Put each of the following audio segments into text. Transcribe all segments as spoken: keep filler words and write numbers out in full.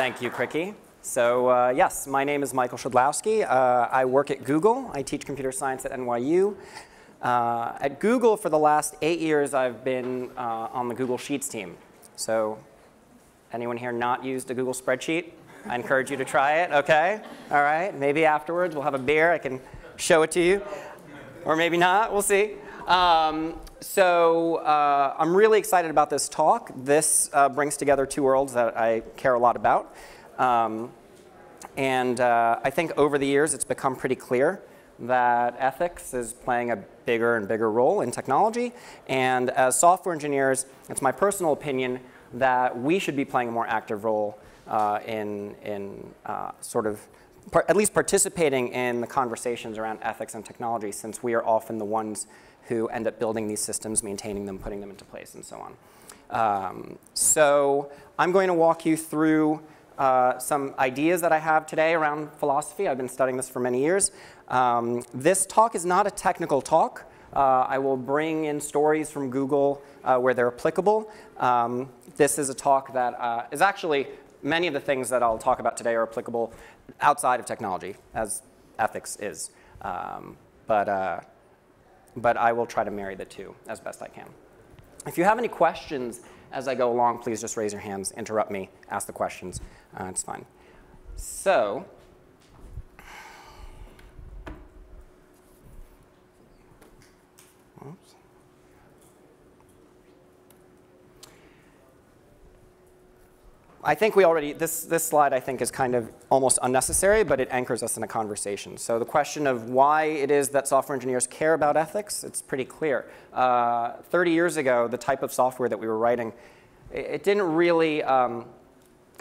Thank you, Cricky. So uh, yes, my name is Michael Schidlowsky. Uh, I work at Google. I teach computer science at N Y U. Uh, at Google, for the last eight years, I've been uh, on the Google Sheets team. So anyone here not used a Google spreadsheet? I encourage you to try it, okay? All right, maybe afterwards we'll have a beer. I can show it to you. Or maybe not, we'll see. Um, so uh, I'm really excited about this talk. This uh, brings together two worlds that I care a lot about. Um, and uh, I think over the years it's become pretty clear that ethics is playing a bigger and bigger role in technology. And as software engineers, it's my personal opinion that we should be playing a more active role uh, in, in uh, sort of par- at least participating in the conversations around ethics and technology, since we are often the ones who end up building these systems, maintaining them, putting them into place, and so on. Um, so I'm going to walk you through Uh, some ideas that I have today around philosophy. I've been studying this for many years. Um, this talk is not a technical talk. Uh, I will bring in stories from Google uh, where they're applicable. Um, this is a talk that uh, is actually, many of the things that I'll talk about today are applicable outside of technology, as ethics is. Um, but, uh, but I will try to marry the two as best I can. If you have any questions as I go along, please just raise your hands, interrupt me, ask the questions. Uh, it's fine. So, oops. I think we already, this, this slide I think is kind of almost unnecessary, but it anchors us in a conversation. So the question of why it is that software engineers care about ethics, it's pretty clear. Uh, thirty years ago, the type of software that we were writing, it, it didn't really um,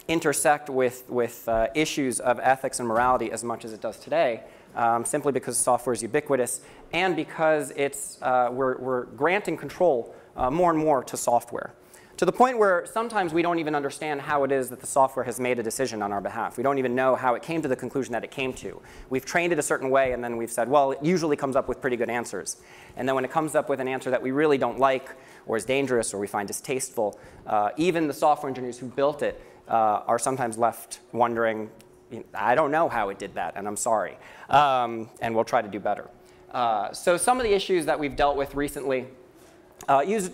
intersect with, with uh, issues of ethics and morality as much as it does today, um, simply because software is ubiquitous and because it's, uh, we're, we're granting control uh, more and more to software, to the point where sometimes we don't even understand how it is that the software has made a decision on our behalf. We don't even know how it came to the conclusion that it came to. We've trained it a certain way, and then we've said, well, it usually comes up with pretty good answers. And then when it comes up with an answer that we really don't like, or is dangerous, or we find distasteful, uh, even the software engineers who built it uh, are sometimes left wondering, I don't know how it did that, and I'm sorry. Um, and we'll try to do better. Uh, so some of the issues that we've dealt with recently, Uh, use,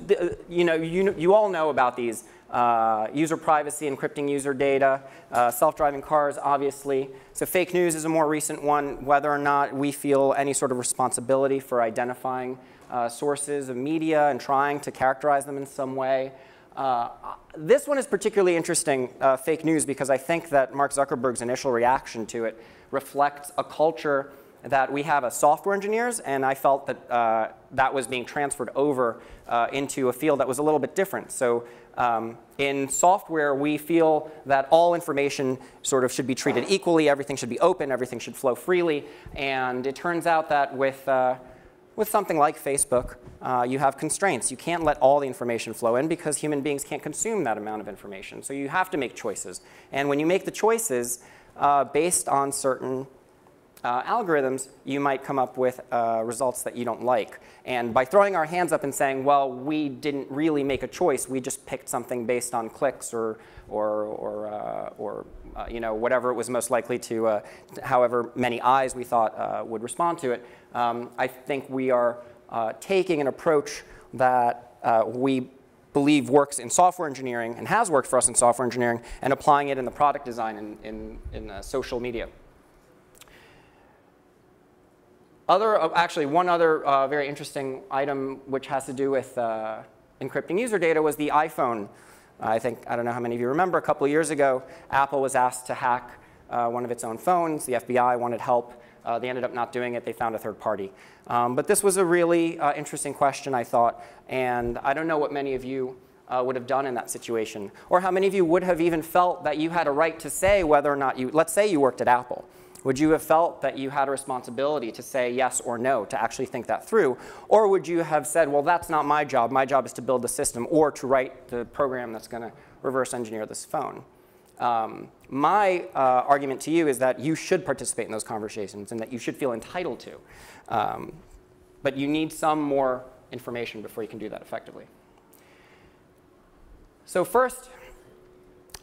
you know, you, you all know about these. Uh, user privacy, encrypting user data, uh, self-driving cars, obviously. So fake news is a more recent one, whether or not we feel any sort of responsibility for identifying uh, sources of media and trying to characterize them in some way. Uh, this one is particularly interesting, uh, fake news, because I think that Mark Zuckerberg's initial reaction to it reflects a culture that we have as software engineers, and I felt that uh, that was being transferred over uh, into a field that was a little bit different. So um, in software, we feel that all information sort of should be treated equally, everything should be open, everything should flow freely, and it turns out that with, uh, with something like Facebook, uh, you have constraints. You can't let all the information flow in because human beings can't consume that amount of information. So you have to make choices. And when you make the choices uh, based on certain Uh, algorithms, you might come up with uh, results that you don't like. And by throwing our hands up and saying, well, we didn't really make a choice, we just picked something based on clicks or, or, or, uh, or uh, you know, whatever it was most likely to, uh, however many eyes we thought uh, would respond to it, um, I think we are uh, taking an approach that uh, we believe works in software engineering and has worked for us in software engineering and applying it in the product design in, in, in uh, social media. Other, actually, one other uh, very interesting item which has to do with uh, encrypting user data was the iPhone. I think, I don't know how many of you remember, a couple of years ago, Apple was asked to hack uh, one of its own phones. The F B I wanted help. Uh, they ended up not doing it. They found a third party. Um, but this was a really uh, interesting question, I thought, and I don't know what many of you Uh, would have done in that situation, or how many of you would have even felt that you had a right to say whether or not you, let's say you worked at Apple. Would you have felt that you had a responsibility to say yes or no, to actually think that through? Or would you have said, well, that's not my job. My job is to build the system or to write the program that's going to reverse engineer this phone. Um, my uh, argument to you is that you should participate in those conversations and that you should feel entitled to. Um, but you need some more information before you can do that effectively. So first,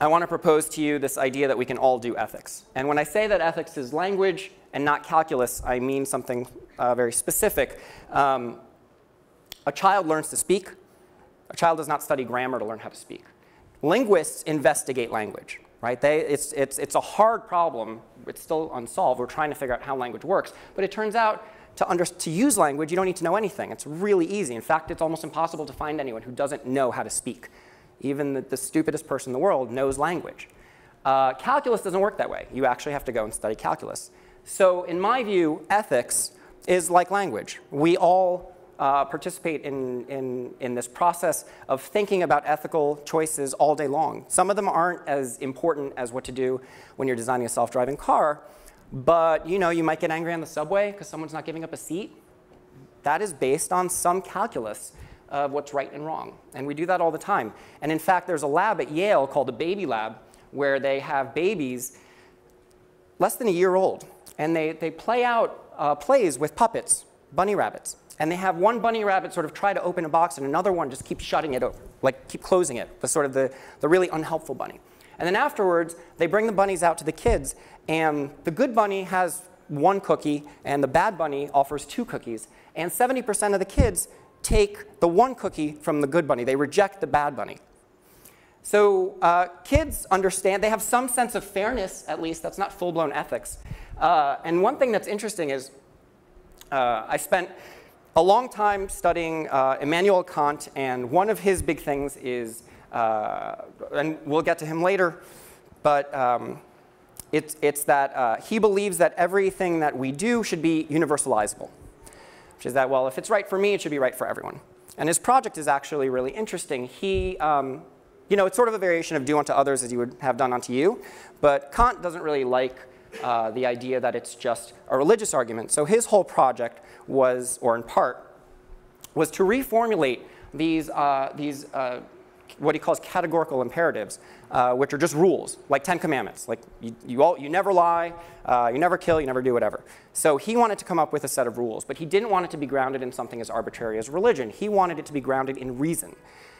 I want to propose to you this idea that we can all do ethics. And when I say that ethics is language and not calculus, I mean something uh, very specific. Um, a child learns to speak. A child does not study grammar to learn how to speak. Linguists investigate language, right? They, it's, it's, it's a hard problem. It's still unsolved. We're trying to figure out how language works. But it turns out to, under, to use language, you don't need to know anything. It's really easy. In fact, it's almost impossible to find anyone who doesn't know how to speak. Even the, the stupidest person in the world knows language. Uh, calculus doesn't work that way. You actually have to go and study calculus. So in my view, ethics is like language. We all uh, participate in, in, in this process of thinking about ethical choices all day long. Some of them aren't as important as what to do when you're designing a self-driving car. But you know, you might get angry on the subway because someone's not giving up a seat. That is based on some calculus of what's right and wrong. And we do that all the time. And in fact, there's a lab at Yale called the Baby Lab where they have babies less than a year old. And they, they play out uh, plays with puppets, bunny rabbits. And they have one bunny rabbit sort of try to open a box and another one just keep shutting it over, like keep closing it, the sort of the, the really unhelpful bunny. And then afterwards, they bring the bunnies out to the kids. And the good bunny has one cookie, and the bad bunny offers two cookies. And seventy percent of the kids take the one cookie from the good bunny. They reject the bad bunny. So uh, kids understand. They have some sense of fairness, at least. That's not full-blown ethics. Uh, and one thing that's interesting is uh, I spent a long time studying uh, Immanuel Kant. And one of his big things is, uh, and we'll get to him later, but um, it's, it's that uh, he believes that everything that we do should be universalizable. Which is that, well, if it's right for me, it should be right for everyone. And his project is actually really interesting. He, um, you know, it's sort of a variation of do unto others as you would have done unto you. But Kant doesn't really like uh, the idea that it's just a religious argument. So his whole project was, or in part, was to reformulate these, uh, these uh, what he calls categorical imperatives, uh, which are just rules, like Ten Commandments. Like, you, you, all, you never lie, uh, you never kill, you never do whatever. So he wanted to come up with a set of rules, but he didn't want it to be grounded in something as arbitrary as religion. He wanted it to be grounded in reason.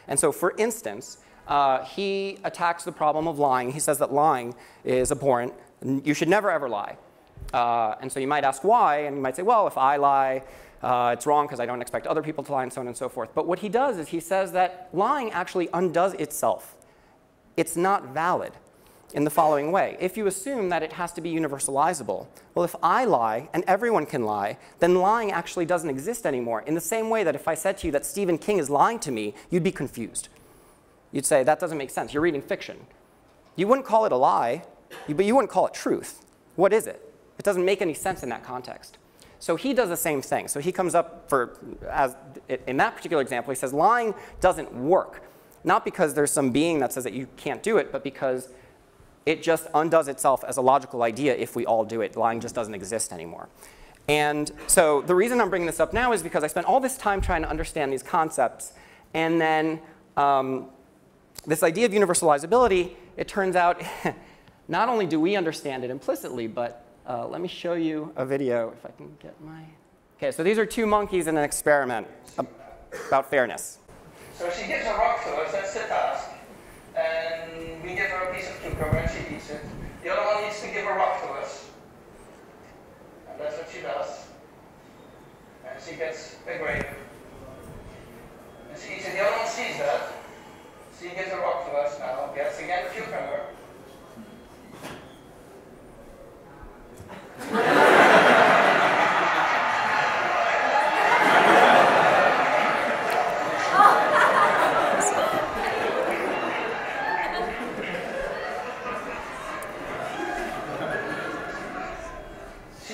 And so, for instance, uh, he attacks the problem of lying. He says that lying is abhorrent. You should never, ever lie. Uh, and so you might ask why, and you might say, well, if I lie, Uh, it's wrong because I don't expect other people to lie, and so on and so forth. But what he does is he says that lying actually undoes itself. It's not valid in the following way. If you assume that it has to be universalizable, well, if I lie and everyone can lie, then lying actually doesn't exist anymore. In the same way that if I said to you that Stephen King is lying to me, you'd be confused. You'd say, that doesn't make sense. You're reading fiction. You wouldn't call it a lie, but you wouldn't call it truth. What is it? It doesn't make any sense in that context. So he does the same thing. So he comes up for, as in that particular example, he says lying doesn't work. Not because there's some being that says that you can't do it, but because it just undoes itself as a logical idea if we all do it. Lying just doesn't exist anymore. And so the reason I'm bringing this up now is because I spent all this time trying to understand these concepts. And then um, this idea of universalizability, it turns out not only do we understand it implicitly, but Uh, let me show you a video if I can get my. Okay, so these are two monkeys in an experiment about fairness. So she gives a rock to us, that's the task. And we give her a piece of cucumber and she eats it. The other one needs to give a rock to us. And that's what she does. And she gets a grape. And she eats it. The other one sees that. She gives a rock to us now, gets again a cucumber. She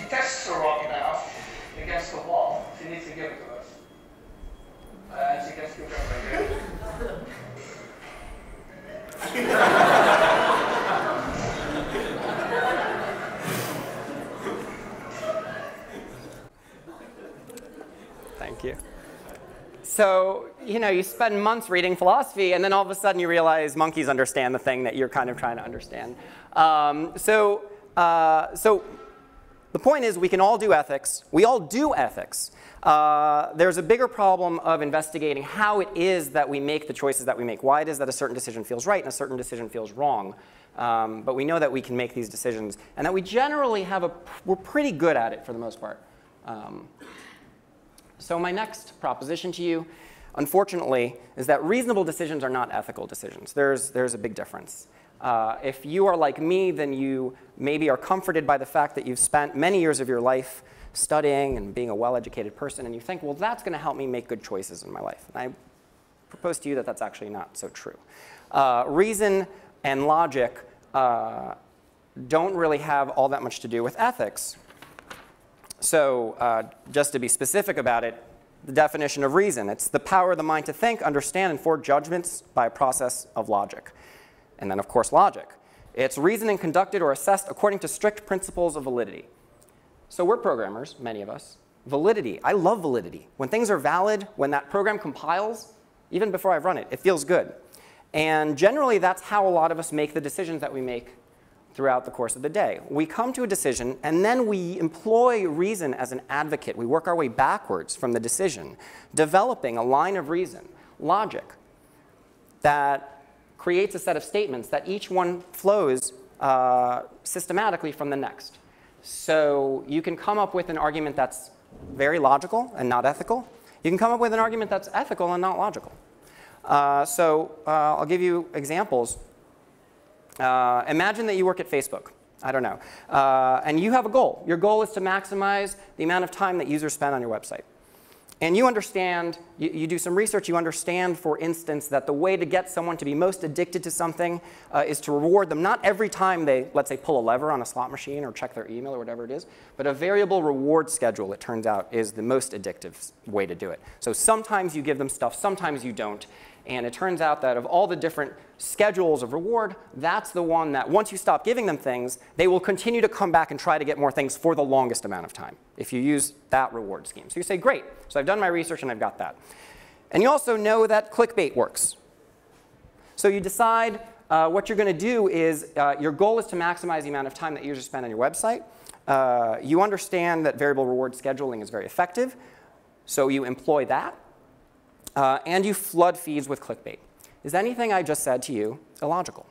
tests the rock now against the wall. She needs to give it to us. And uh, she gets cucumber again. So, you know, you spend months reading philosophy, and then all of a sudden you realize monkeys understand the thing that you're kind of trying to understand. Um, so, uh, so The point is, we can all do ethics. We all do ethics. Uh, there's a bigger problem of investigating how it is that we make the choices that we make. Why it is that a certain decision feels right and a certain decision feels wrong. Um, but we know that we can make these decisions and that we generally have a, we're pretty good at it for the most part. Um, so my next proposition to you, unfortunately, is that reasonable decisions are not ethical decisions. There's, there's a big difference. Uh, if you are like me, then you maybe are comforted by the fact that you've spent many years of your life studying and being a well-educated person, and you think, well, that's going to help me make good choices in my life. And I propose to you that that's actually not so true. Uh, reason and logic uh, don't really have all that much to do with ethics. So uh, just to be specific about it, the definition of reason, it's the power of the mind to think, understand, and form judgments by a process of logic. And then, of course, logic. It's reasoning conducted or assessed according to strict principles of validity. So we're programmers, many of us. Validity. I love validity. When things are valid, when that program compiles, even before I've run it, it feels good. And generally, that's how a lot of us make the decisions that we make throughout the course of the day. We come to a decision, and then we employ reason as an advocate. We work our way backwards from the decision, developing a line of reason, logic, that creates a set of statements that each one flows uh, systematically from the next. So you can come up with an argument that's very logical and not ethical. You can come up with an argument that's ethical and not logical. Uh, so uh, I'll give you examples. Uh, imagine that you work at Facebook. I don't know. Uh, and you have a goal. Your goal is to maximize the amount of time that users spend on your website. And you understand, you, you do some research, you understand, for instance, that the way to get someone to be most addicted to something uh, is to reward them not every time they, let's say, pull a lever on a slot machine or check their email or whatever it is, but a variable reward schedule, it turns out, is the most addictive way to do it. So sometimes you give them stuff, sometimes you don't. And it turns out that of all the different schedules of reward, that's the one that once you stop giving them things, they will continue to come back and try to get more things for the longest amount of time if you use that reward scheme. So you say, great. So I've done my research and I've got that. And you also know that clickbait works. So you decide uh, what you're going to do is uh, your goal is to maximize the amount of time that users spend on your website. Uh, you understand that variable reward scheduling is very effective. So you employ that. Uh, and you flood feeds with clickbait. Is anything I just said to you illogical?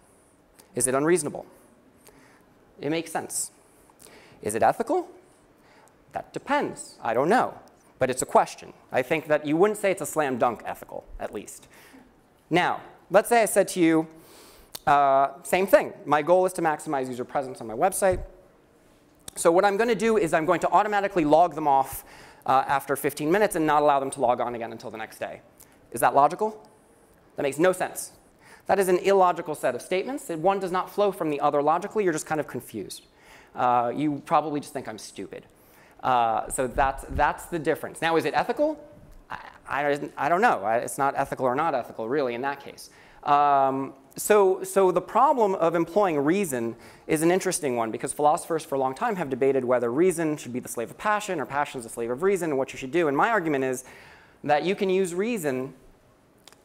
Is it unreasonable? It makes sense. Is it ethical? That depends. I don't know. But it's a question. I think that you wouldn't say it's a slam dunk ethical, at least. Now, let's say I said to you, uh, same thing. My goal is to maximize user presence on my website. So what I'm going to do is I'm going to automatically log them off uh, after fifteen minutes and not allow them to log on again until the next day. Is that logical? That makes no sense. That is an illogical set of statements. One does not flow from the other logically. You're just kind of confused. Uh, you probably just think I'm stupid. Uh, so that's, that's the difference. Now, is it ethical? I, I, I don't know. I, it's not ethical or not ethical, really, in that case. Um, so, so the problem of employing reason is an interesting one, because philosophers for a long time have debated whether reason should be the slave of passion or passion is the slave of reason and what you should do. And my argument is that you can use reason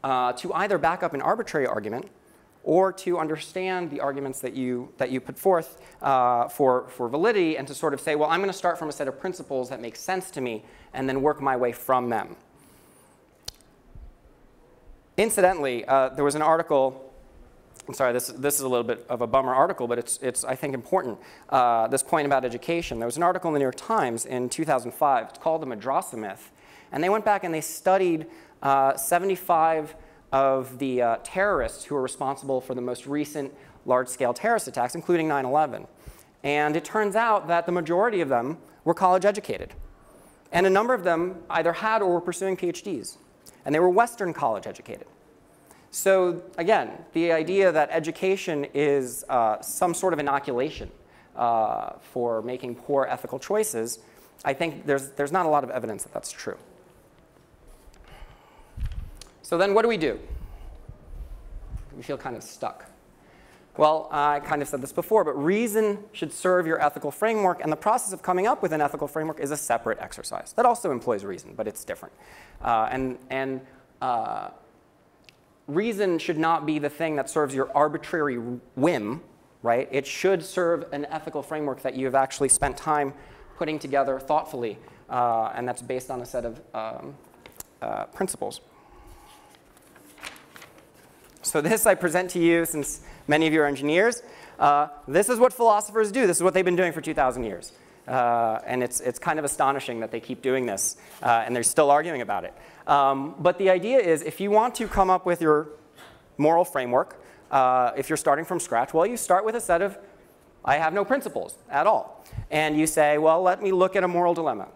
uh, to either back up an arbitrary argument or to understand the arguments that you, that you put forth uh, for, for validity and to sort of say, well, I'm going to start from a set of principles that make sense to me and then work my way from them. Incidentally, uh, there was an article. I'm sorry, this, this is a little bit of a bummer article, but it's, it's I think, important, uh, this point about education. There was an article in The New York Times in two thousand five. It's called The Madrasa Myth. And they went back and they studied uh, seventy-five of the uh, terrorists who were responsible for the most recent large-scale terrorist attacks, including nine eleven. And it turns out that the majority of them were college-educated. And a number of them either had or were pursuing PhDs. And they were Western college-educated. So again, the idea that education is uh, some sort of inoculation uh, for making poor ethical choices, I think there's, there's not a lot of evidence that that's true. So then what do we do? We feel kind of stuck. Well, I kind of said this before, but reason should serve your ethical framework, and the process of coming up with an ethical framework is a separate exercise. That also employs reason, but it's different. Uh, and and uh, reason should not be the thing that serves your arbitrary whim, right? It should serve an ethical framework that you have actually spent time putting together thoughtfully, uh, and that's based on a set of um, uh, principles. So this I present to you, since many of you are engineers. Uh, this is what philosophers do. This is what they've been doing for two thousand years. Uh, and it's, it's kind of astonishing that they keep doing this, uh, and they're still arguing about it. Um, but the idea is, if you want to come up with your moral framework, uh, if you're starting from scratch, well, you start with a set of, I have no principles at all. And you say, well, let me look at a moral dilemma.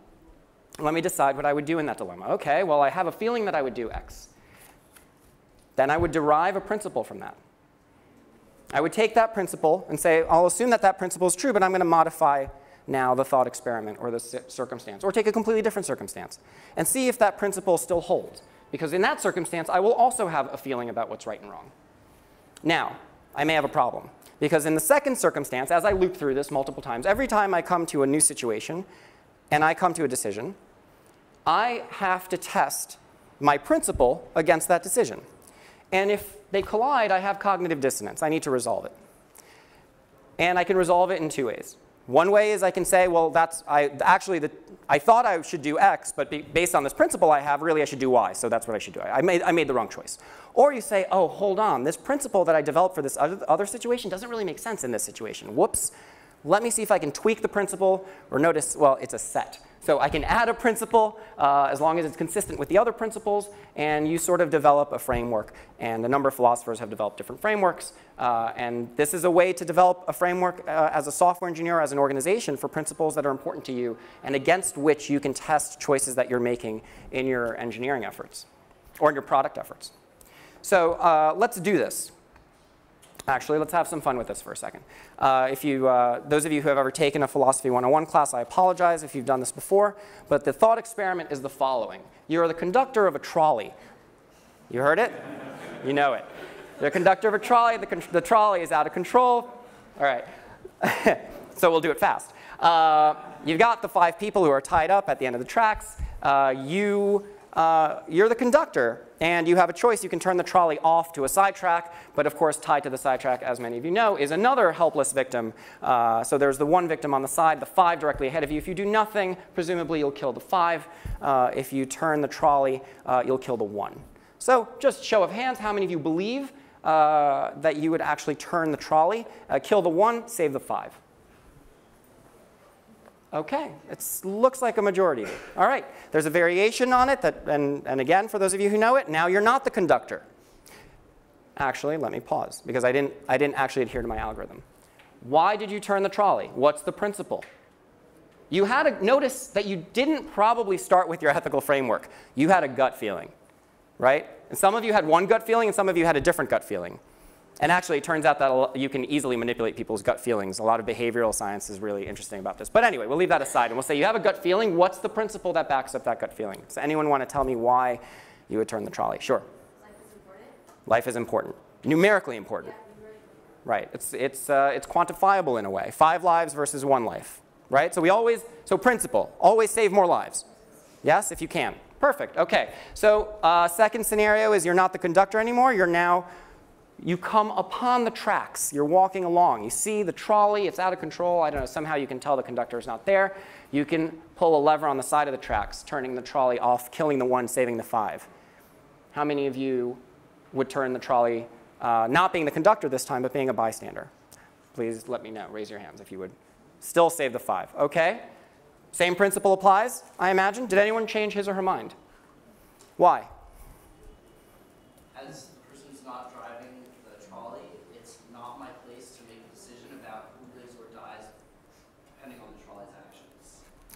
Let me decide what I would do in that dilemma. OK, well, I have a feeling that I would do X. Then I would derive a principle from that. I would take that principle and say, I'll assume that that principle is true, but I'm going to modify now the thought experiment or the circumstance, or take a completely different circumstance, and see if that principle still holds. Because in that circumstance, I will also have a feeling about what's right and wrong. Now, I may have a problem. Because in the second circumstance, as I loop through this multiple times, every time I come to a new situation and I come to a decision, I have to test my principle against that decision. And if they collide, I have cognitive dissonance. I need to resolve it. And I can resolve it in two ways. One way is I can say, well, that's I, actually, the, I thought I should do X, but be, based on this principle I have, really I should do Y, so that's what I should do. I, I, made, I made the wrong choice. Or you say, oh, hold on, this principle that I developed for this other, other situation doesn't really make sense in this situation. Whoops. Let me see if I can tweak the principle, or notice, well, it's a set. So I can add a principle uh, as long as it's consistent with the other principles, and you sort of develop a framework. And a number of philosophers have developed different frameworks. Uh, and this is a way to develop a framework uh, as a software engineer, as an organization, for principles that are important to you and against which you can test choices that you're making in your engineering efforts or in your product efforts. So uh, let's do this. Actually, let's have some fun with this for a second. Uh, if you, uh, those of you who have ever taken a Philosophy one oh one class, I apologize if you've done this before. But the thought experiment is the following. You're the conductor of a trolley. You heard it? You know it. You're the conductor of a trolley. The, con the trolley is out of control. All right. So we'll do it fast. Uh, you've got the five people who are tied up at the end of the tracks. Uh, you... Uh, you're the conductor, and you have a choice. You can turn the trolley off to a sidetrack, but of course tied to the sidetrack, as many of you know, is another helpless victim. Uh, so there's the one victim on the side, the five directly ahead of you. If you do nothing, presumably you'll kill the five. Uh, if you turn the trolley, uh, you'll kill the one. So just show of hands, how many of you believe uh, that you would actually turn the trolley, uh, kill the one, save the five? OK, it looks like a majority. All right, there's a variation on it, that, and, and again, for those of you who know it, now you're not the conductor. Actually, let me pause, because I didn't, I didn't actually adhere to my algorithm. Why did you turn the trolley? What's the principle? You had to notice that you didn't probably start with your ethical framework. You had a gut feeling, right? And some of you had one gut feeling, and some of you had a different gut feeling. And actually, it turns out that you can easily manipulate people's gut feelings. A lot of behavioral science is really interesting about this. But anyway, we'll leave that aside. And we'll say, you have a gut feeling. What's the principle that backs up that gut feeling? Does anyone want to tell me why you would turn the trolley? Sure. Life is important. Life is important. Numerically important. Yeah, numerically. Right. It's, it's, uh, it's quantifiable in a way. Five lives versus one life. Right? So we always, so principle, always save more lives. Yes, if you can. Perfect. OK. So uh, second scenario is you're not the conductor anymore. You're now... You come upon the tracks. You're walking along. You see the trolley. It's out of control. I don't know. Somehow you can tell the conductor is not there. You can pull a lever on the side of the tracks, turning the trolley off, killing the one, saving the five. How many of you would turn the trolley, uh, not being the conductor this time, but being a bystander? Please let me know. Raise your hands if you would. Still save the five. OK? Same principle applies, I imagine. Did anyone change his or her mind? Why? As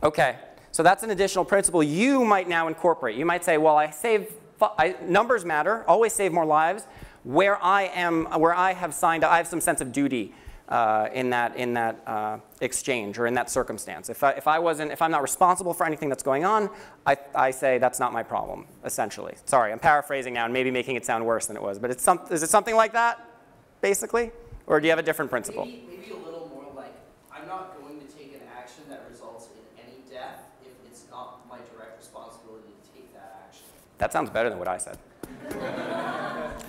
OK, so that's an additional principle you might now incorporate. You might say, well, I save I, numbers matter, always save more lives. Where I am, where I have signed, I have some sense of duty uh, in that in that uh, exchange or in that circumstance. If I, if I wasn't, if I'm not responsible for anything that's going on, I, I say that's not my problem. Essentially, sorry, I'm paraphrasing now and maybe making it sound worse than it was. But it's some, is it something like that, basically, or do you have a different principle? Maybe, maybe a little more like I'm not going to take an action that results in. If it's not my direct responsibility to take that action. That sounds better than what I said.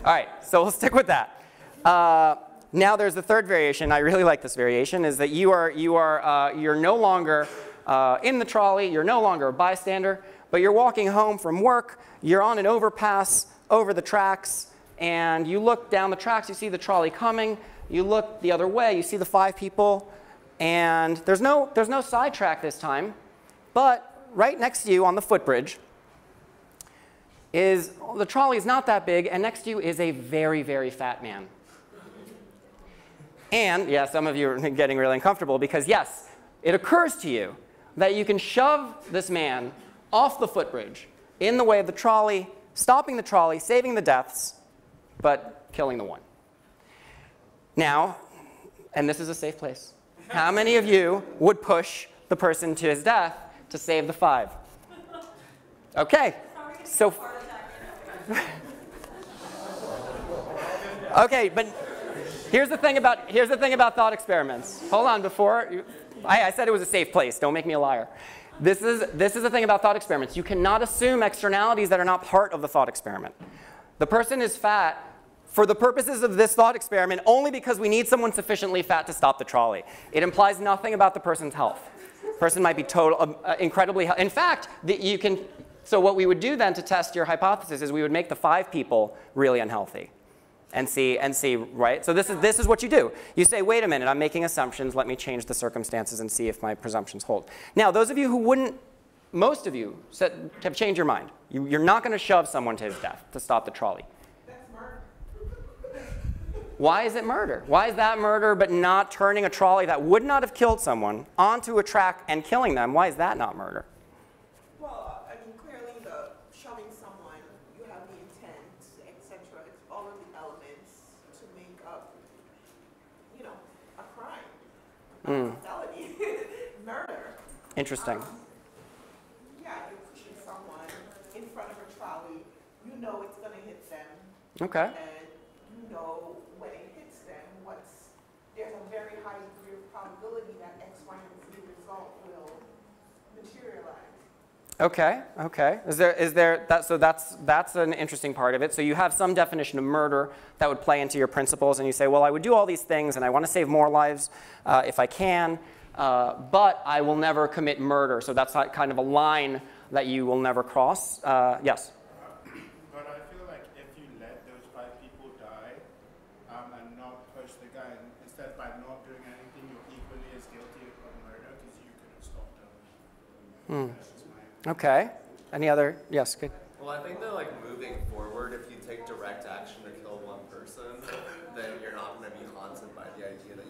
All right, so we'll stick with that. Uh, now there's the third variation. I really like this variation, is that you are, you are, uh, you're no longer uh, in the trolley, you're no longer a bystander, but you're walking home from work, you're on an overpass over the tracks, and you look down the tracks, you see the trolley coming, you look the other way, you see the five people, and there's no, there's no sidetrack this time, but right next to you on the footbridge is, the trolley is not that big, and next to you is a very, very fat man. And, yeah, some of you are getting really uncomfortable because, yes, it occurs to you that you can shove this man off the footbridge in the way of the trolley, stopping the trolley, saving the deaths, but killing the one. Now, and this is a safe place, how many of you would push the person to his death to save the five? OK. So, OK, but here's the thing about, here's the thing about thought experiments. Hold on, before, you, I, I said it was a safe place. Don't make me a liar. This is, this is the thing about thought experiments. You cannot assume externalities that are not part of the thought experiment. The person is fat for the purposes of this thought experiment only because we need someone sufficiently fat to stop the trolley. It implies nothing about the person's health. The person might be total, uh, incredibly healthy. In fact, the, you can, so what we would do then to test your hypothesis is we would make the five people really unhealthy and see, and see, right? So this is, this is what you do. You say, wait a minute, I'm making assumptions. Let me change the circumstances and see if my presumptions hold. Now, those of you who wouldn't, most of you set, have changed your mind. You, you're not going to shove someone to his death to stop the trolley. That's murder. Why is it murder? Why is that murder but not turning a trolley that would not have killed someone onto a track and killing them? Why is that not murder? Well, I mean, clearly the shoving someone, you have the intent, et cetera. It's all of the elements to make up, you know, a crime. Mm. Felony. Murder. Interesting. Um, know it's going to hit them. Okay. And you know when it hits them, what's, there's a very high degree of probability that X, Y, and Z result will materialize. Okay. Okay. Is there, is there, that, so that's, that's an interesting part of it. So you have some definition of murder that would play into your principles, and you say, well, I would do all these things, and I want to save more lives uh, if I can, uh, but I will never commit murder. So that's not kind of a line that you will never cross. Uh, yes? Mm. Okay. Any other? Yes, good. Well, I think that, like, moving forward, if you take direct action to kill one person, then you're not going to be haunted by the idea that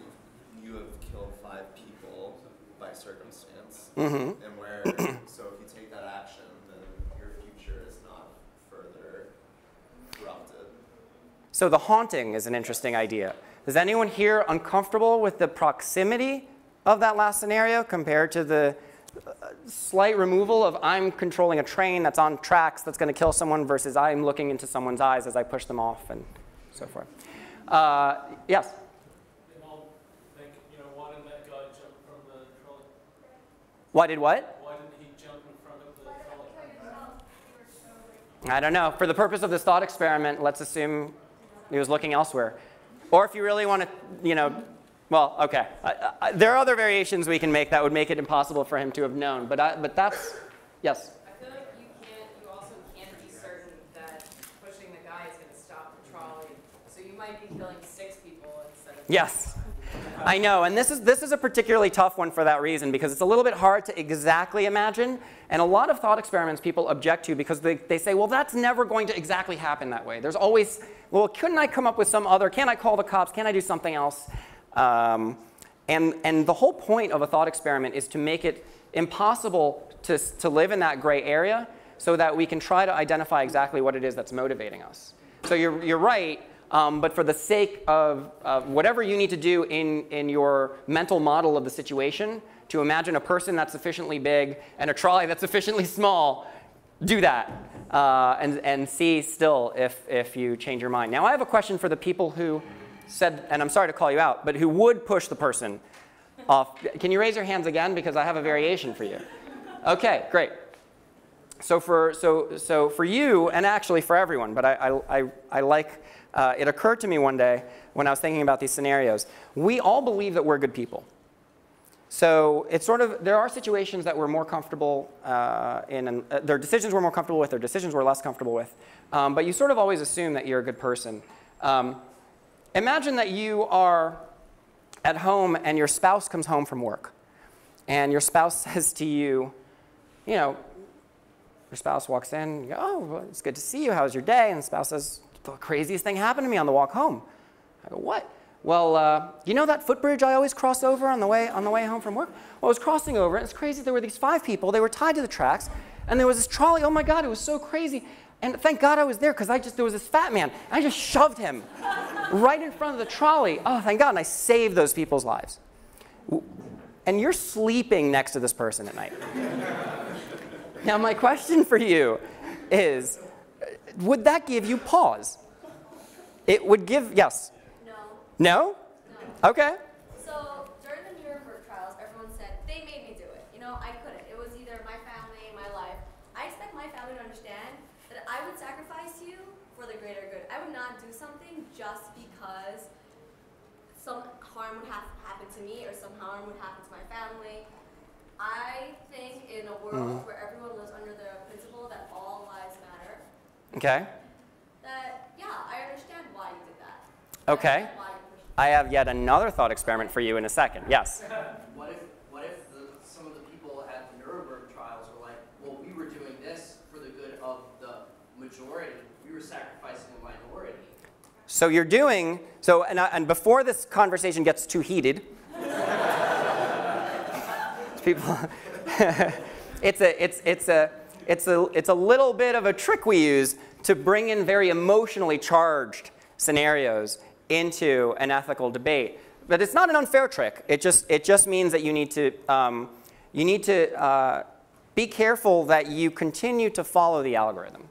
you, you have killed five people by circumstance. Mm-hmm. And where, so if you take that action, then your future is not further corrupted. So the haunting is an interesting idea. Is anyone here uncomfortable with the proximity of that last scenario compared to the slight removal of I'm controlling a train that's on tracks that's going to kill someone versus I'm looking into someone's eyes as I push them off and so forth? Uh, yes? Why did what? Why didn't he jump in front of the trolley? I don't know. For the purpose of this thought experiment, let's assume he was looking elsewhere. Or if you really want to, you know, well, OK. I, I, there are other variations we can make that would make it impossible for him to have known. But, I, but that's, yes? I feel like you, can't, you also can't be certain that pushing the guy is going to stop the trolley. So you might be killing six people instead of yes. Five. I know. And this is, this is a particularly tough one for that reason, because it's a little bit hard to exactly imagine. And a lot of thought experiments people object to because they, they say, well, that's never going to exactly happen that way. There's always, well, couldn't I come up with some other? Can I call the cops? Can I do something else? Um, and, and the whole point of a thought experiment is to make it impossible to, to live in that gray area so that we can try to identify exactly what it is that's motivating us. So you're, you're right, um, but for the sake of uh, whatever you need to do in, in your mental model of the situation to imagine a person that's sufficiently big and a trolley that's sufficiently small, do that uh, and, and see still if, if you change your mind. Now I have a question for the people who said, and I'm sorry to call you out, but who would push the person off. Can you raise your hands again? Because I have a variation for you. OK, great. So for, so, so for you, and actually for everyone, but I, I, I like, uh, it occurred to me one day when I was thinking about these scenarios, we all believe that we're good people. So it's sort of, there are situations that we're more comfortable uh, in, and uh, their decisions we're more comfortable with, their decisions we're less comfortable with. Um, but you sort of always assume that you're a good person. Um, imagine that you are at home and your spouse comes home from work. And your spouse says to you, you know, your spouse walks in, you go, oh, well, it's good to see you, how's your day? And the spouse says, the craziest thing happened to me on the walk home. I go, what? Well, uh, you know that footbridge I always cross over on the way on the way home from work? Well, I was crossing over, and it's crazy. There were these five people. They were tied to the tracks, and there was this trolley. Oh my God, it was so crazy. And thank God I was there, because I just there was this fat man. And I just shoved him right in front of the trolley. Oh, thank God, and I saved those people's lives. And you're sleeping next to this person at night. Now, my question for you is, would that give you pause? It would give, yes. No? No. Okay. So during the Nuremberg trials, everyone said, they made me do it. You know, I couldn't. It was either my family, my life. I expect my family to understand that I would sacrifice you for the greater good. I would not do something just because some harm would have happened to me or some harm would happen to my family. I think in a world mm-hmm. where everyone lives under the principle that all lives matter. Okay. That, yeah, I understand why you did that. Okay. I have yet another thought experiment for you in a second. Yes? What if, what if the, some of the people at the Nuremberg trials were like, well, we were doing this for the good of the majority. We were sacrificing the minority. So you're doing, so, and, and before this conversation gets too heated, people, it's, a, it's, it's, a, it's, a, it's a little bit of a trick we use to bring in very emotionally charged scenarios into an ethical debate, but it's not an unfair trick. It just it just means that you need to um, you need to uh, be careful that you continue to follow the algorithm,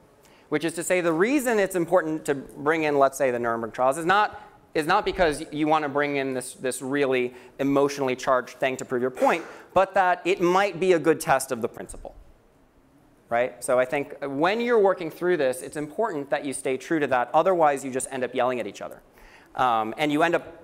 which is to say, the reason it's important to bring in, let's say, the Nuremberg trials is not is not because you want to bring in this this really emotionally charged thing to prove your point, but that it might be a good test of the principle, right? So I think when you're working through this, it's important that you stay true to that. Otherwise, you just end up yelling at each other. Um, and you end up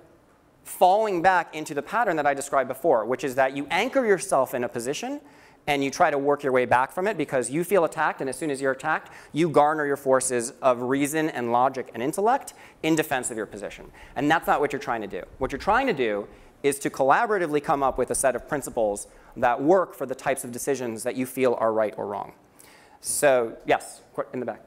falling back into the pattern that I described before, which is that you anchor yourself in a position and you try to work your way back from it because you feel attacked, and as soon as you're attacked, you garner your forces of reason and logic and intellect in defense of your position. And that's not what you're trying to do. What you're trying to do is to collaboratively come up with a set of principles that work for the types of decisions that you feel are right or wrong. So, yes, in the back.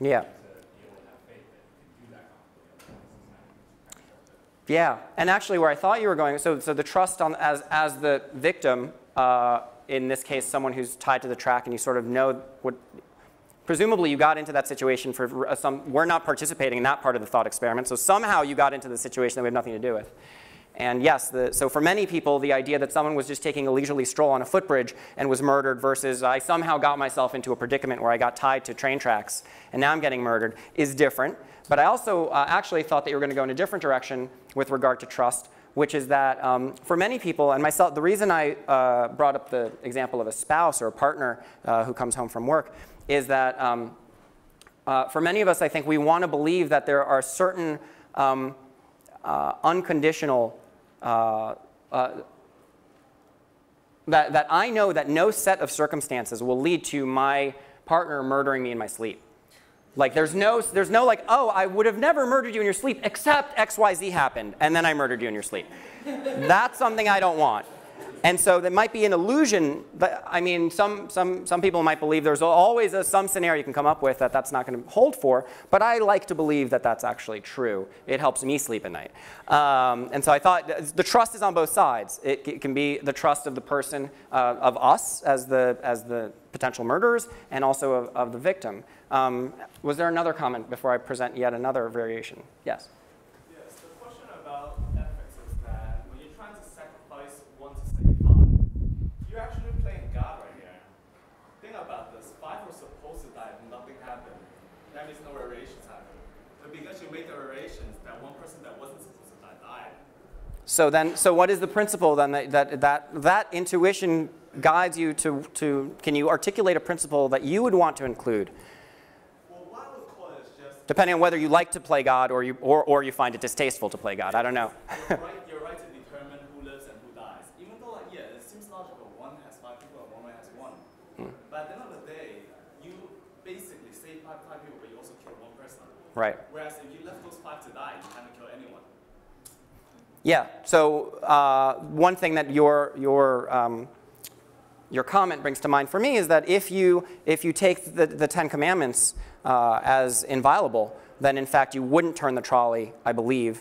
Yeah. Yeah, and actually, where I thought you were going, so so the trust on as as the victim, uh, in this case, someone who's tied to the track, and you sort of know what. Presumably, you got into that situation for some. We're not participating in that part of the thought experiment, so somehow you got into the situation that we have nothing to do with. And yes, the, so for many people, the idea that someone was just taking a leisurely stroll on a footbridge and was murdered versus I somehow got myself into a predicament where I got tied to train tracks and now I'm getting murdered is different. But I also uh, actually thought that you were going to go in a different direction with regard to trust, which is that um, for many people, and myself, the reason I uh, brought up the example of a spouse or a partner uh, who comes home from work is that um, uh, for many of us, I think we want to believe that there are certain um, uh, unconditional Uh, uh, that, that I know that no set of circumstances will lead to my partner murdering me in my sleep. Like there's no, there's no like, oh, I would have never murdered you in your sleep except X Y Z happened and then I murdered you in your sleep. That's something I don't want. And so there might be an illusion, but I mean, some, some, some people might believe there's always a, some scenario you can come up with that that's not going to hold for, but I like to believe that that's actually true. It helps me sleep at night. Um, and so I thought the trust is on both sides. It, it can be the trust of the person, uh, of us as the, as the potential murderers, and also of, of the victim. Um, was there another comment before I present yet another variation? Yes? that means no variations happened. But because you made the variations, that one person that wasn't supposed to die died. So then, so what is the principle then that that that, that intuition guides you to, to? Can you articulate a principle that you would want to include? Depending on whether you like to play God or you, or, or you find it distasteful to play God. I don't know. You're right, you're right to determine who lives and who dies. Even though, like, yeah, it seems logical. One has five people and one has one. Mm. But at the end of the day, you basically save five, five people, but you also kill one person. Right. Whereas if you left those five to die, you can't kill anyone. Yeah. So uh, one thing that your, your, um, your comment brings to mind for me is that if you, if you take the, the Ten Commandments Uh, as inviolable, then in fact you wouldn't turn the trolley, I believe,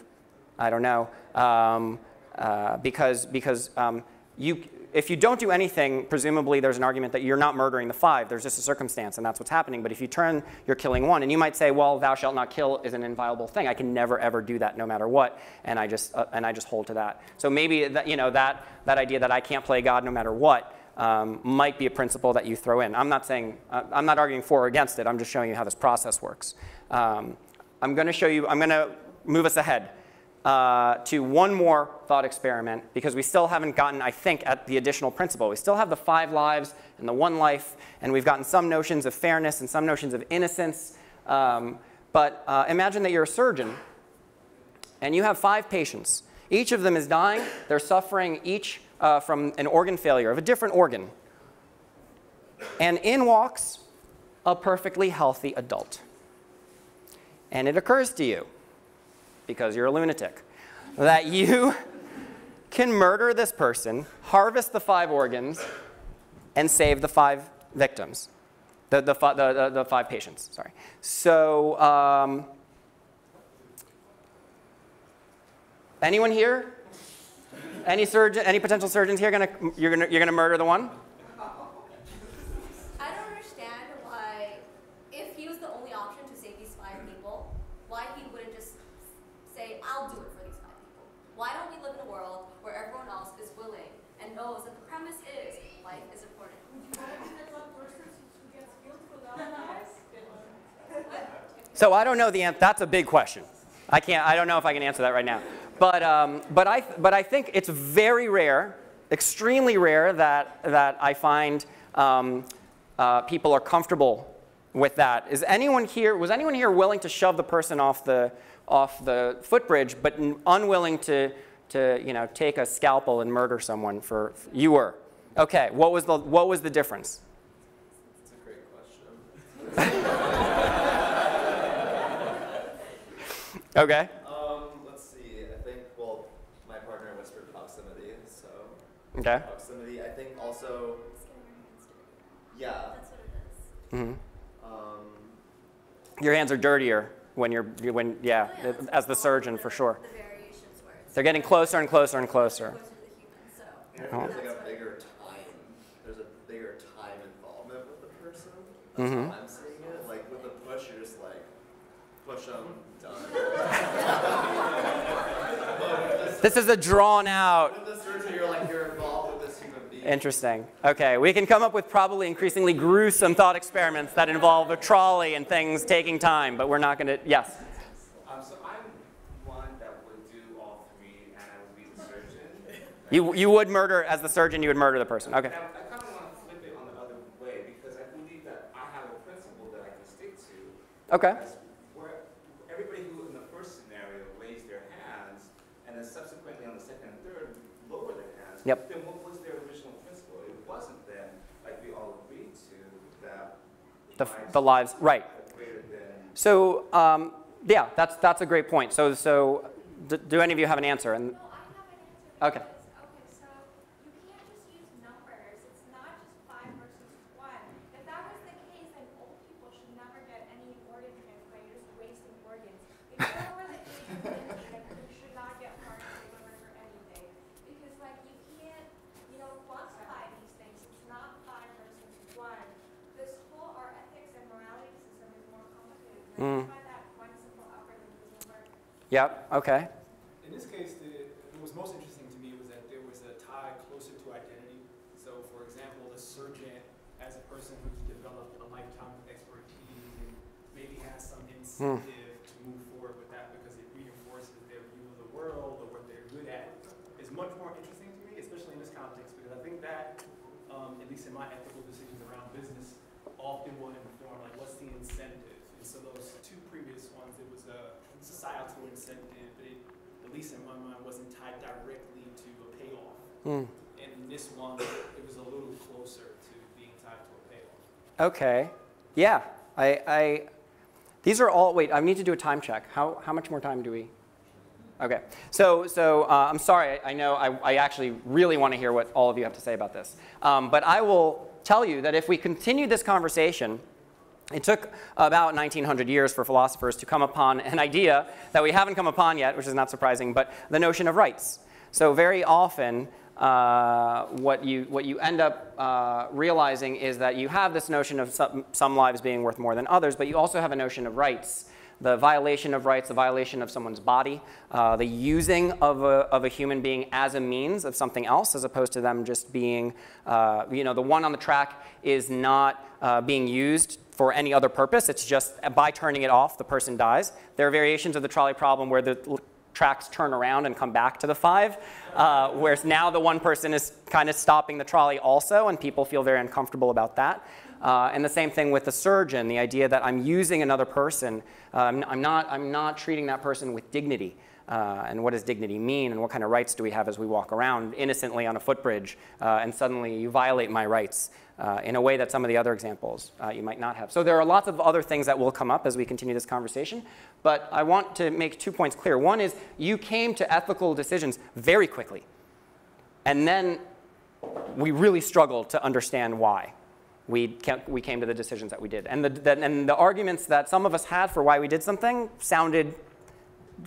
I don't know, um, uh, because because um, you, if you don't do anything, presumably there's an argument that you're not murdering the five, there's just a circumstance and that's what's happening, but if you turn, you're killing one, and you might say, well, thou shalt not kill is an inviolable thing, I can never ever do that no matter what, and I just, uh, and I just hold to that. So maybe that, you know, that, that idea that I can't play God no matter what, Um, might be a principle that you throw in. I'm not saying, uh, I'm not arguing for or against it, I'm just showing you how this process works. Um, I'm going to show you, I'm going to move us ahead uh, to one more thought experiment, because we still haven't gotten, I think, at the additional principle. We still have the five lives and the one life, and we've gotten some notions of fairness and some notions of innocence. Um, but uh, imagine that you're a surgeon, and you have five patients. Each of them is dying, they're suffering each Uh, from an organ failure of a different organ, and in walks a perfectly healthy adult. And it occurs to you, because you're a lunatic, that you can murder this person, harvest the five organs, and save the five victims, the, the, fi the, the, the five patients, sorry. So um, anyone here? Any surgeon, any potential surgeons here gonna you're gonna you're gonna murder the one? I don't understand why, if he was the only option to save these five people, why he wouldn't just say, I'll do it for these five people. Why don't we live in a world where everyone else is willing and knows that the premise is life is important? So I don't know the answer. That's a big question. I can't. I don't know if I can answer that right now. But, um, but, I, but I think it's very rare, extremely rare, that, that I find um, uh, people are comfortable with that. Is anyone here, was anyone here willing to shove the person off the, off the footbridge, but unwilling to, to you know, take a scalpel and murder someone for, for you were? Okay, what was the, what was the difference? That's a great question. Okay. Okay. Proximity. I think also, yeah. That's what it is. Mm-hmm. um, Your hands are dirtier when you're, when yeah, oh yeah as the surgeon for sure. The variations where it's They're getting closer and closer and closer. There's like a bigger time. There's a bigger time involvement with the person. That's mm-hmm. how I'm seeing it. Like with the push, you're just like push them done. This is a drawn out. Interesting. Okay, we can come up with probably increasingly gruesome thought experiments that involve a trolley and things taking time, but we're not going to. Yes. Um, so I'm one that would do all three, and I would be the surgeon. You you would murder as the surgeon. You would murder the person. Okay. I, I kind of want to flip it on the other way because I believe that I have a principle that I can stick to. Okay. Where everybody who in the first scenario raised their hands, and then subsequently on the second and third lower their hands. Yep. Then what was their The, the lives, right. So, um, yeah, that's, that's a great point. So, so d do any of you have an answer? And, no, I have an answer. Okay. Okay, so you can't just use numbers. It's not just five versus one. If that was the case, then old people should never get any organ transplant. You're just wasting organs. If there were the age, you should not get part of the liver or anything. Because, like, you can't, you know, quantify these things. It's not five versus one. This whole our ethics and morality system is more complicated. Like, mm. try that one simple algorithm doesn't work. Yep. Okay. In this case, the, what was most interesting to me was that there was a tie closer to identity. So, for example, the surgeon as a person who's developed a lifetime of expertise and maybe has incentive to move forward with that because it reinforces their view of the world or what they're good at is much more interesting to me, especially in this context, because I think that, um, at least in my ethical decisions around business, often will inform, like, what's the incentive? And so those two previous ones, it was a societal incentive, but it, at least in my mind, wasn't tied directly to a payoff. Mm. And in this one, it was a little closer to being tied to a payoff. Okay. Yeah. I, I, these are all, wait, I need to do a time check. How, how much more time do we? Okay. So, so uh, I'm sorry, I, I know I, I actually really want to hear what all of you have to say about this. Um, but I will tell you that if we continue this conversation, it took about nineteen hundred years for philosophers to come upon an idea that we haven't come upon yet, which is not surprising, but the notion of rights. So very often, Uh, what you what you end up uh, realizing is that you have this notion of some, some lives being worth more than others, but you also have a notion of rights, the violation of rights, the violation of someone's body, uh, the using of a, of a human being as a means of something else, as opposed to them just being, uh, you know, the one on the track is not uh, being used for any other purpose. It's just by turning it off, the person dies. There are variations of the trolley problem where the tracks turn around and come back to the five, uh, whereas now the one person is kind of stopping the trolley also, and people feel very uncomfortable about that. Uh, and the same thing with the surgeon, the idea that I'm using another person, uh, I'm, I'm, not, I'm not treating that person with dignity. Uh, and what does dignity mean, and what kind of rights do we have as we walk around innocently on a footbridge, uh, and suddenly you violate my rights uh, in a way that some of the other examples uh, you might not have. So there are lots of other things that will come up as we continue this conversation, but I want to make two points clear. One is you came to ethical decisions very quickly, and then we really struggled to understand why we came to the decisions that we did. And the, the, and the arguments that some of us had for why we did something sounded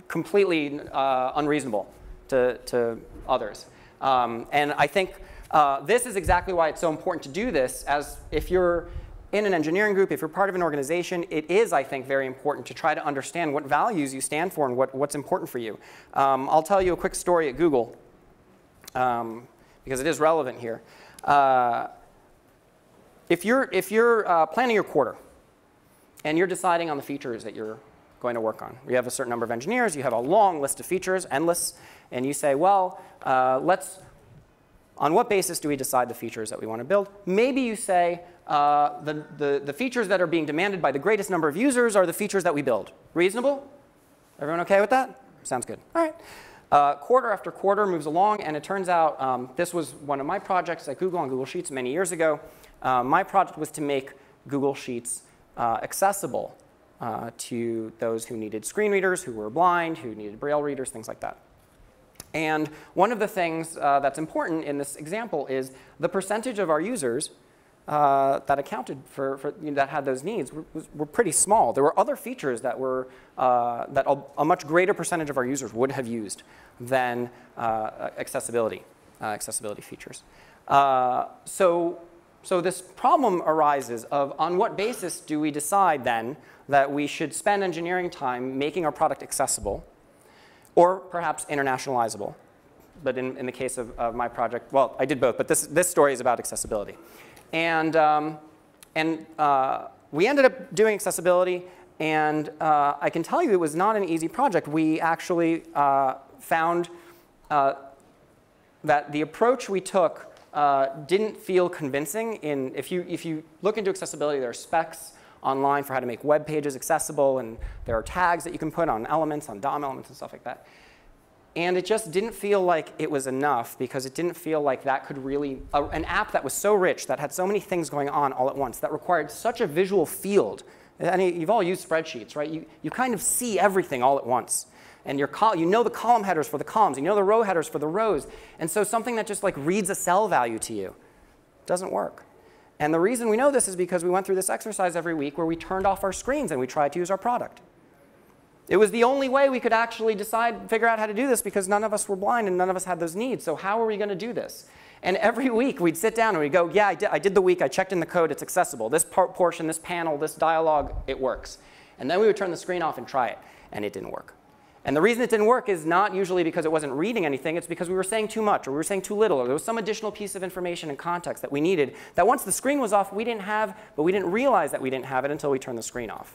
completely uh, unreasonable to, to others. Um, and I think uh, this is exactly why it's so important to do this, as if you're in an engineering group, if you're part of an organization, it is, I think, very important to try to understand what values you stand for and what, what's important for you. Um, I'll tell you a quick story at Google, um, because it is relevant here. Uh, if you're, if you're uh, planning your quarter, and you're deciding on the features that you're going to work on. We have a certain number of engineers. You have a long list of features, endless. And you say, well, uh, let's, on what basis do we decide the features that we want to build? Maybe you say, uh, the, the, the features that are being demanded by the greatest number of users are the features that we build. Reasonable? Everyone OK with that? Sounds good. All right. Uh, quarter after quarter moves along. And it turns out um, this was one of my projects at Google on Google Sheets many years ago. Uh, my project was to make Google Sheets uh, accessible Uh, to those who needed screen readers, who were blind, who needed braille readers, things like that. And one of the things uh, that's important in this example is the percentage of our users uh, that accounted for, for you know, that had those needs were, was, were pretty small. There were other features that were uh, that a, a much greater percentage of our users would have used than uh, accessibility, uh, accessibility features. Uh, so. So this problem arises of, on what basis do we decide then that we should spend engineering time making our product accessible, or perhaps internationalizable? But in, in the case of, of my project, well, I did both, but this, this story is about accessibility. And, um, and uh, we ended up doing accessibility, and uh, I can tell you it was not an easy project. We actually uh, found uh, that the approach we took Uh, didn't feel convincing. In if you if you look into accessibility, there are specs online for how to make web pages accessible, and there are tags that you can put on elements, on D O M elements, and stuff like that. And it just didn't feel like it was enough, because it didn't feel like that could really uh, an app that was so rich, that had so many things going on all at once, that required such a visual field. And you've all used spreadsheets, right? You you kind of see everything all at once. And your col you know the column headers for the columns. You know the row headers for the rows. And so something that just like reads a cell value to you doesn't work. And the reason we know this is because we went through this exercise every week where we turned off our screens and we tried to use our product. It was the only way we could actually decide, figure out how to do this, because none of us were blind and none of us had those needs. So how are we going to do this? And every week we'd sit down and we'd go, yeah, I did, I did the week. I checked in the code. It's accessible. This part portion, this panel, this dialogue, it works. And then we would turn the screen off and try it. And it didn't work. And the reason it didn't work is not usually because it wasn't reading anything. It's because we were saying too much, or we were saying too little, or there was some additional piece of information and context that we needed that once the screen was off, we didn't have, but we didn't realize that we didn't have it until we turned the screen off.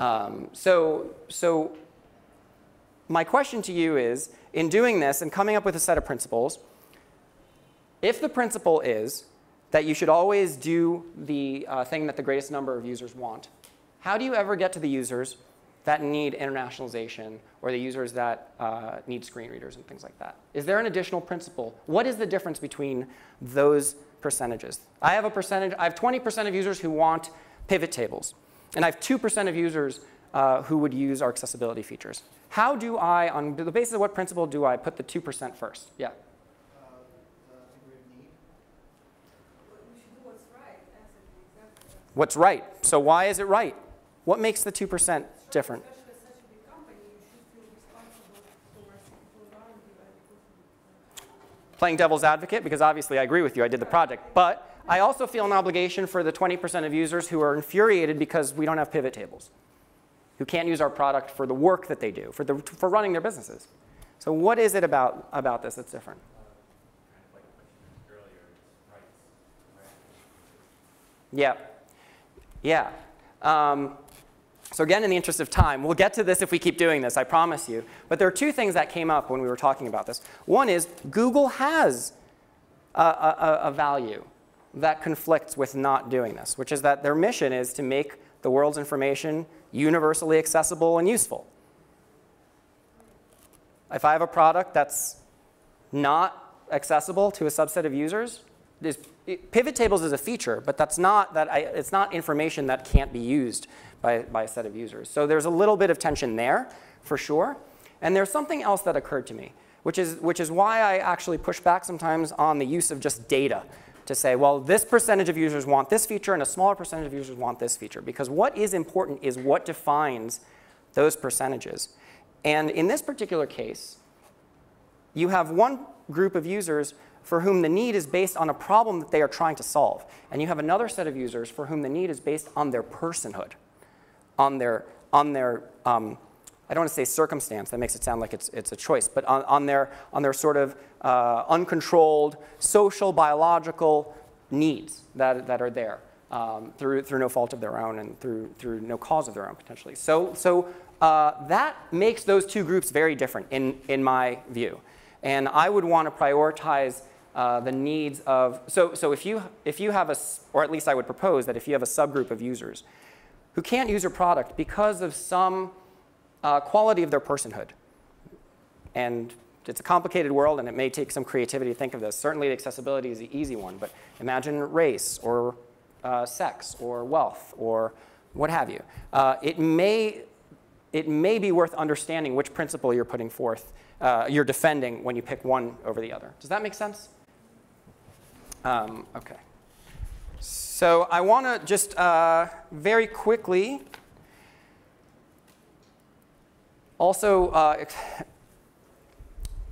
Um, so, so my question to you is, in doing this and coming up with a set of principles, if the principle is that you should always do the uh, thing that the greatest number of users want, how do you ever get to the users that need internationalization or the users that uh, need screen readers and things like that? Is there an additional principle? What is the difference between those percentages? I have a percentage, I have twenty percent of users who want pivot tables, and I have two percent of users uh, who would use our accessibility features. How do I, on the basis of what principle, do I put the two percent first? Yeah? Uh, the degree of need. We should do what's right. That's exactly what's right. So why is it right? What makes the two percent different? Playing devil's advocate, because obviously I agree with you, I did the project. But I also feel an obligation for the twenty percent of users who are infuriated because we don't have pivot tables, who can't use our product for the work that they do, for, the, for running their businesses. So what is it about, about this that's different? Yeah. Yeah. Um, So again, in the interest of time, we'll get to this if we keep doing this, I promise you. But there are two things that came up when we were talking about this. One is Google has a, a, a value that conflicts with not doing this, which is that their mission is to make the world's information universally accessible and useful. If I have a product that's not accessible to a subset of users, is, pivot tables is a feature, but that's not that I, it's not information that can't be used by, by a set of users. So there's a little bit of tension there, for sure. And there's something else that occurred to me, which is which is why I actually push back sometimes on the use of just data to say, well, this percentage of users want this feature, and a smaller percentage of users want this feature, because what is important is what defines those percentages. And in this particular case, you have one group of users for whom the need is based on a problem that they are trying to solve. And you have another set of users for whom the need is based on their personhood, on their, on their um, I don't want to say circumstance, that makes it sound like it's, it's a choice, but on, on, their, on their sort of uh, uncontrolled social, biological needs that, that are there um, through, through no fault of their own and through, through no cause of their own, potentially. So, so uh, that makes those two groups very different, in, in my view. And I would want to prioritize Uh, the needs of, so, so if you, if you have a, or at least I would propose that if you have a subgroup of users who can't use your product because of some uh, quality of their personhood, and it's a complicated world and it may take some creativity to think of this. Certainly accessibility is the easy one, but imagine race or uh, sex or wealth or what have you. Uh, it may, it may be worth understanding which principle you're putting forth, uh, you're defending when you pick one over the other. Does that make sense? Um, okay, so I want to just uh, very quickly also, uh,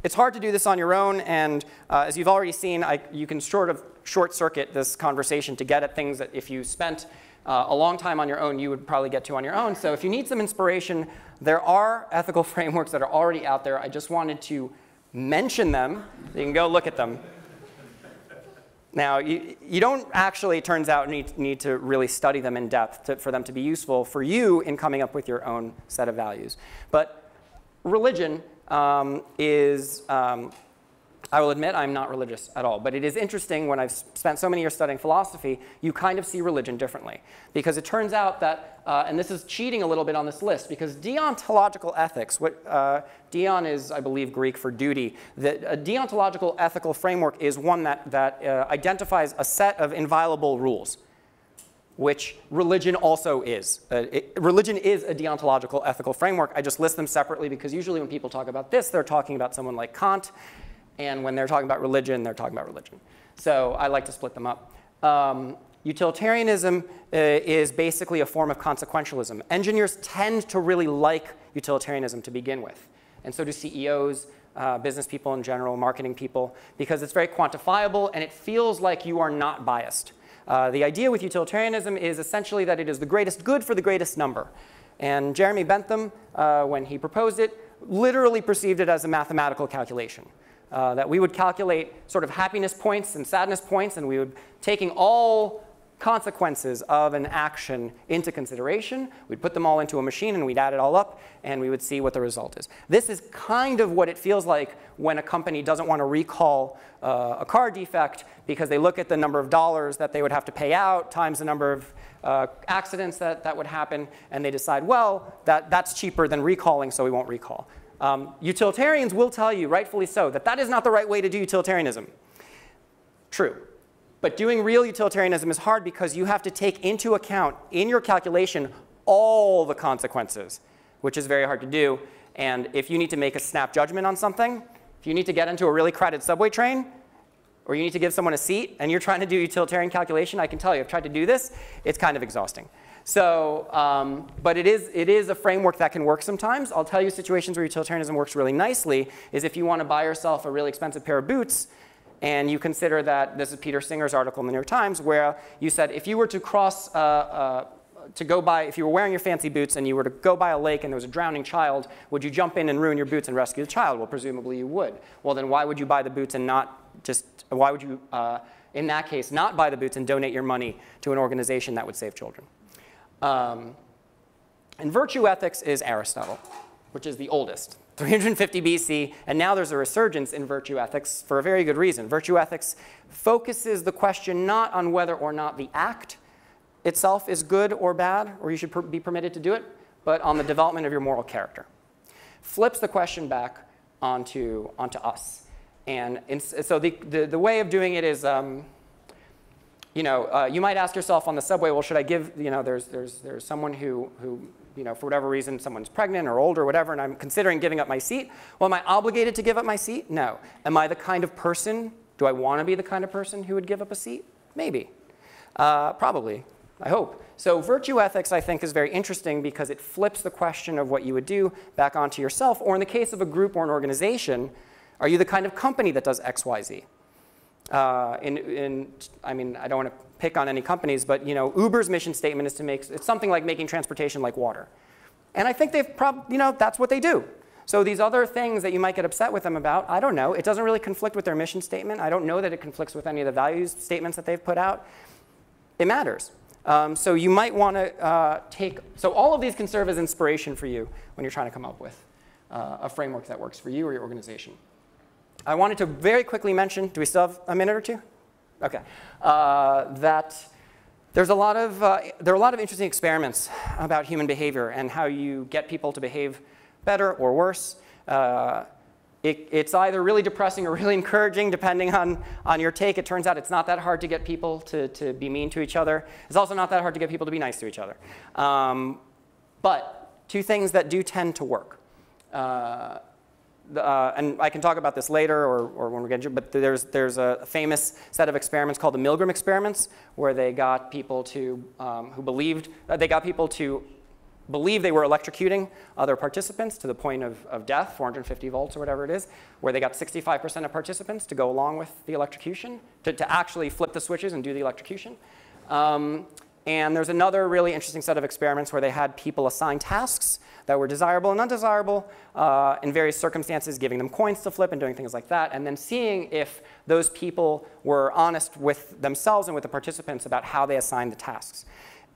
it's hard to do this on your own, and uh, as you've already seen, I, you can sort of short circuit this conversation to get at things that if you spent uh, a long time on your own, you would probably get to on your own. So if you need some inspiration, there are ethical frameworks that are already out there. I just wanted to mention them. You can go look at them. Now, you, you don't actually, it turns out, need, need to really study them in depth to, for them to be useful for you in coming up with your own set of values. But religion um, is, um, I will admit I'm not religious at all, but it is interesting when I've spent so many years studying philosophy, you kind of see religion differently. Because it turns out that, uh, and this is cheating a little bit on this list, because deontological ethics, what uh, deon is, I believe, Greek for duty. The, a deontological ethical framework is one that, that uh, identifies a set of inviolable rules, which religion also is. Uh, it, religion is a deontological ethical framework. I just list them separately because usually when people talk about this, they're talking about someone like Kant. And when they're talking about religion, they're talking about religion. So I like to split them up. Um, utilitarianism uh, is basically a form of consequentialism. Engineers tend to really like utilitarianism to begin with. And so do C E Os, uh, business people in general, marketing people, because it's very quantifiable and it feels like you are not biased. Uh, the idea with utilitarianism is essentially that it is the greatest good for the greatest number. And Jeremy Bentham, uh, when he proposed it, literally perceived it as a mathematical calculation. Uh, that we would calculate sort of happiness points and sadness points, and we would, taking all consequences of an action into consideration. We'd put them all into a machine and we'd add it all up and we would see what the result is. This is kind of what it feels like when a company doesn't want to recall uh, a car defect, because they look at the number of dollars that they would have to pay out times the number of uh, accidents that, that would happen, and they decide, well, that, that's cheaper than recalling, so we won't recall. Um, utilitarians will tell you, rightfully so, that that is not the right way to do utilitarianism. True. But doing real utilitarianism is hard because you have to take into account in your calculation all the consequences, which is very hard to do. And if you need to make a snap judgment on something, if you need to get into a really crowded subway train, or you need to give someone a seat, and you're trying to do utilitarian calculation, I can tell you, I've tried to do this, it's kind of exhausting. So, um, but it is, it is a framework that can work sometimes. I'll tell you situations where utilitarianism works really nicely is if you want to buy yourself a really expensive pair of boots, and you consider that, this is Peter Singer's article in The New York Times, where you said if you were to cross, uh, uh, to go by, if you were wearing your fancy boots and you were to go by a lake and there was a drowning child, would you jump in and ruin your boots and rescue the child? Well, presumably you would. Well, then why would you buy the boots and not just, why would you, uh, in that case, not buy the boots and donate your money to an organization that would save children? Um, and virtue ethics is Aristotle, which is the oldest. three hundred fifty B C, and now there's a resurgence in virtue ethics for a very good reason. Virtue ethics focuses the question not on whether or not the act itself is good or bad, or you should per be permitted to do it, but on the development of your moral character. Flips the question back onto, onto us. And in, so the, the, the way of doing it is, um, you know, uh, you might ask yourself on the subway, well, should I give, you know, there's, there's, there's someone who, who you know, for whatever reason, someone's pregnant or old or whatever, and I'm considering giving up my seat. Well, am I obligated to give up my seat? No. Am I the kind of person, do I want to be the kind of person who would give up a seat? Maybe. Uh, probably. I hope. So virtue ethics, I think, is very interesting because it flips the question of what you would do back onto yourself, or in the case of a group or an organization, are you the kind of company that does X, Y, Z? Uh, in, in, I mean, I don't want to pick on any companies, but you know, Uber's mission statement is to make, it's something like making transportation like water. And I think they've probably, you know, that's what they do. So these other things that you might get upset with them about, I don't know. It doesn't really conflict with their mission statement. I don't know that it conflicts with any of the values statements that they've put out. It matters. Um, so you might want to uh, take, so all of these can serve as inspiration for you when you're trying to come up with uh, a framework that works for you or your organization. I wanted to very quickly mention, do we still have a minute or two? Okay. Uh, that there's a lot of, uh, there are a lot of interesting experiments about human behavior and how you get people to behave better or worse. Uh, it, it's either really depressing or really encouraging, depending on, on your take. It turns out it's not that hard to get people to, to be mean to each other. It's also not that hard to get people to be nice to each other. Um, but two things that do tend to work. Uh, Uh, and I can talk about this later or, or when we get to it, but there's, there's a famous set of experiments called the Milgram experiments, where they got people to, um, who believed, uh, they got people to believe they were electrocuting other participants to the point of, of death, four hundred fifty volts or whatever it is, where they got sixty-five percent of participants to go along with the electrocution, to, to actually flip the switches and do the electrocution. Um, And there's another really interesting set of experiments where they had people assign tasks that were desirable and undesirable uh, in various circumstances, giving them coins to flip and doing things like that, and then seeing if those people were honest with themselves and with the participants about how they assigned the tasks.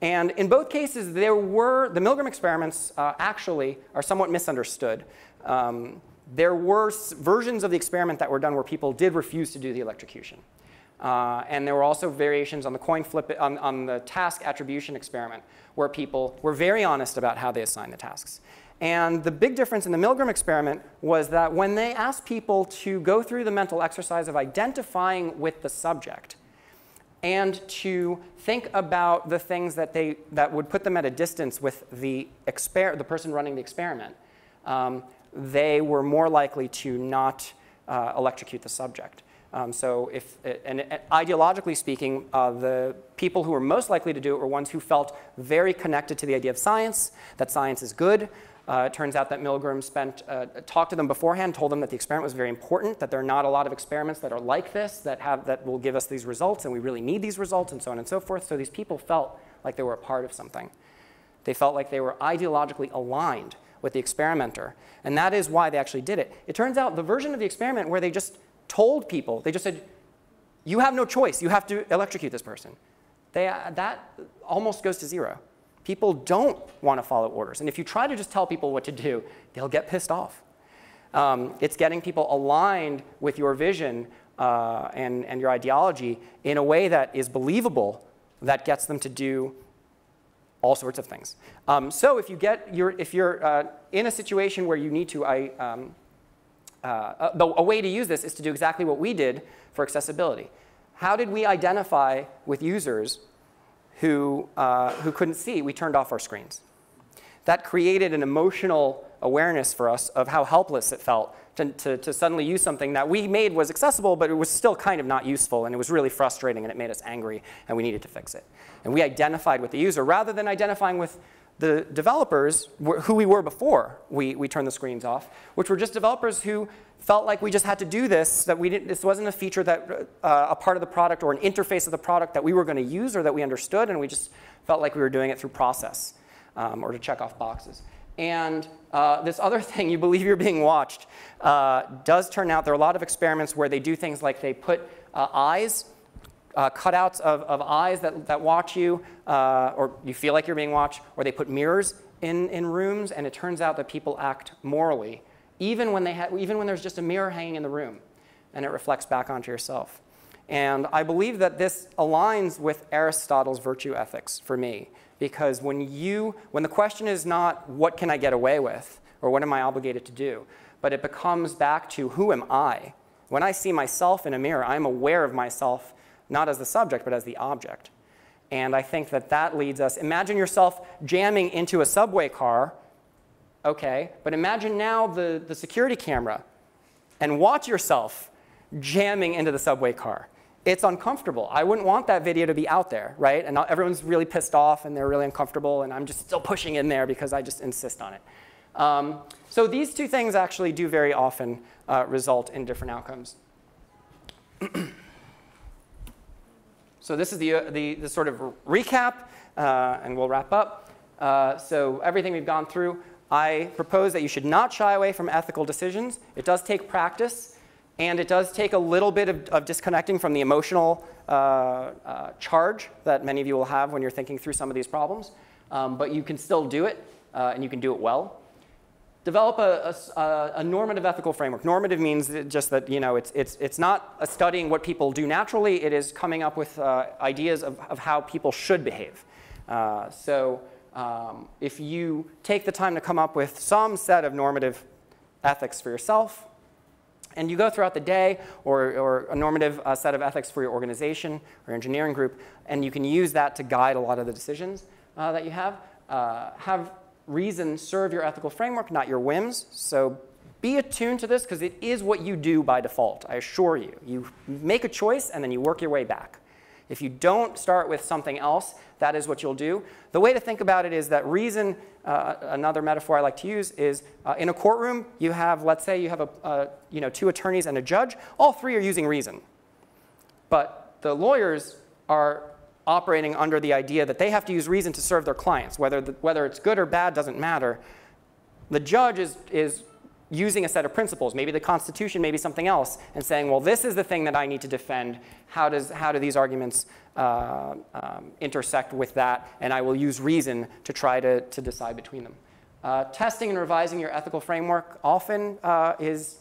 And in both cases, there were, the Milgram experiments uh, actually are somewhat misunderstood. Um, there were versions of the experiment that were done where people did refuse to do the electrocution. Uh, and there were also variations on the coin flip, on, on the task attribution experiment, where people were very honest about how they assigned the tasks. And the big difference in the Milgram experiment was that when they asked people to go through the mental exercise of identifying with the subject and to think about the things that, they, that would put them at a distance with the, exper the person running the experiment, um, they were more likely to not uh, electrocute the subject. Um, so if, and ideologically speaking, uh, the people who were most likely to do it were ones who felt very connected to the idea of science, that science is good. Uh, it turns out that Milgram spent, uh, talked to them beforehand, told them that the experiment was very important, that there are not a lot of experiments that are like this, that, have, that will give us these results, and we really need these results, and so on and so forth. So these people felt like they were a part of something. They felt like they were ideologically aligned with the experimenter, and that is why they actually did it. It turns out the version of the experiment where they just told people, they just said, you have no choice, you have to electrocute this person. they, uh, that almost goes to zero. People don't want to follow orders. And if you try to just tell people what to do, they'll get pissed off. Um, it's getting people aligned with your vision uh, and, and your ideology in a way that is believable that gets them to do all sorts of things. Um, so if you get your, if you're uh, in a situation where you need to, I, um, uh, a, a way to use this is to do exactly what we did for accessibility. How did we identify with users who, uh, who couldn't see? We turned off our screens. That created an emotional awareness for us of how helpless it felt to, to, to suddenly use something that we made was accessible, but it was still kind of not useful, and it was really frustrating, and it made us angry, and we needed to fix it. And we identified with the user. Rather than identifying with the developers, wh who we were before we, we turned the screens off, which were just developers who felt like we just had to do this, that we didn't, this wasn't a feature that, uh, a part of the product or an interface of the product that we were going to use or that we understood, and we just felt like we were doing it through process um, or to check off boxes. And uh, this other thing, you believe you're being watched, uh, does turn out there are a lot of experiments where they do things like they put uh, eyes, uh, cutouts of, of eyes that, that watch you, uh, or you feel like you're being watched, or they put mirrors in, in rooms, and it turns out that people act morally, even when, they ha even when there's just a mirror hanging in the room, and it reflects back onto yourself. And I believe that this aligns with Aristotle's virtue ethics for me. Because when you, when the question is not what can I get away with or what am I obligated to do, but it becomes back to who am I? When I see myself in a mirror, I'm aware of myself not as the subject but as the object. And I think that that leads us, imagine yourself jamming into a subway car, okay, but imagine now the, the security camera and watch yourself jamming into the subway car. It's uncomfortable. I wouldn't want that video to be out there, right? And everyone's really pissed off, and they're really uncomfortable, and I'm just still pushing in there because I just insist on it. Um, so these two things actually do very often uh, result in different outcomes. So this is the, uh, the, the sort of recap, uh, and we'll wrap up. Uh, so everything we've gone through, I propose that you should not shy away from ethical decisions. It does take practice. And it does take a little bit of, of disconnecting from the emotional uh, uh, charge that many of you will have when you're thinking through some of these problems. Um, but you can still do it, uh, and you can do it well. Develop a, a, a normative ethical framework. Normative means just that, you know, it's, it's, it's not a studying what people do naturally. It is coming up with uh, ideas of, of how people should behave. Uh, so um, if you take the time to come up with some set of normative ethics for yourself, and you go throughout the day, or, or a normative uh, set of ethics for your organization or engineering group, and you can use that to guide a lot of the decisions uh, that you have. Uh, have reason serve your ethical framework, not your whims. So be attuned to this, because it is what you do by default, I assure you. You make a choice, and then you work your way back. If you don't start with something else, that is what you'll do. The way to think about it is that reason, uh, another metaphor I like to use, is uh, in a courtroom, you have, let's say you have a, uh, you know, two attorneys and a judge. All three are using reason. But the lawyers are operating under the idea that they have to use reason to serve their clients. Whether, the, whether it's good or bad doesn't matter. The judge is, is using a set of principles, maybe the Constitution, maybe something else, and saying, well, this is the thing that I need to defend. How, does, how do these arguments uh, um, intersect with that? And I will use reason to try to, to decide between them. Uh, testing and revising your ethical framework often uh, is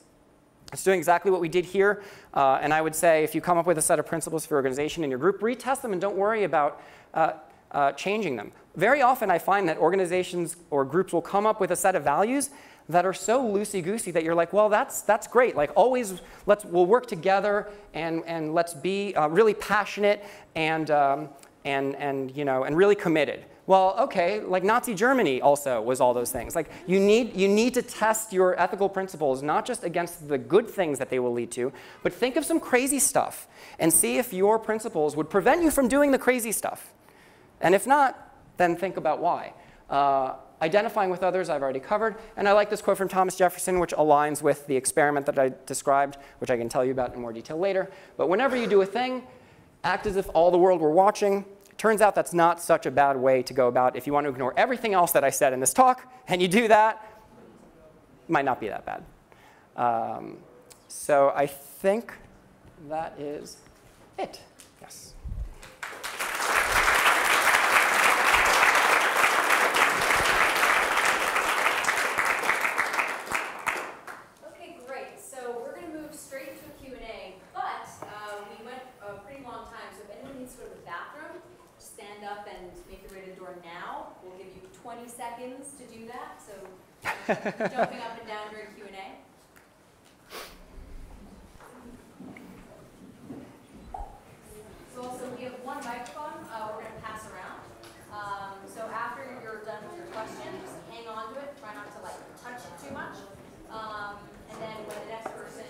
it's doing exactly what we did here. Uh, and I would say if you come up with a set of principles for your organization and your group, retest them and don't worry about uh, uh, changing them. Very often I find that organizations or groups will come up with a set of values that are so loosey-goosey that you're like, well, that's, that's great. Like always, let's, we'll work together and, and let's be uh, really passionate and, um, and, and, you know, and really committed. Well, okay, like Nazi Germany also was all those things. Like you need, you need to test your ethical principles, not just against the good things that they will lead to, but think of some crazy stuff and see if your principles would prevent you from doing the crazy stuff. And if not, then think about why. Uh, Identifying with others, I've already covered. And I like this quote from Thomas Jefferson, which aligns with the experiment that I described, which I can tell you about in more detail later. But whenever you do a thing, act as if all the world were watching. Turns out that's not such a bad way to go about. If you want to ignore everything else that I said in this talk, and you do that, it might not be that bad. Um, so I think that is it. Yes. We'll give you twenty seconds to do that, so jumping up and down during Q and A. So also we have one microphone uh, we're going to pass around. Um, so after you're done with your question, just hang on to it. Try not to like touch it too much. Um, and then when the next person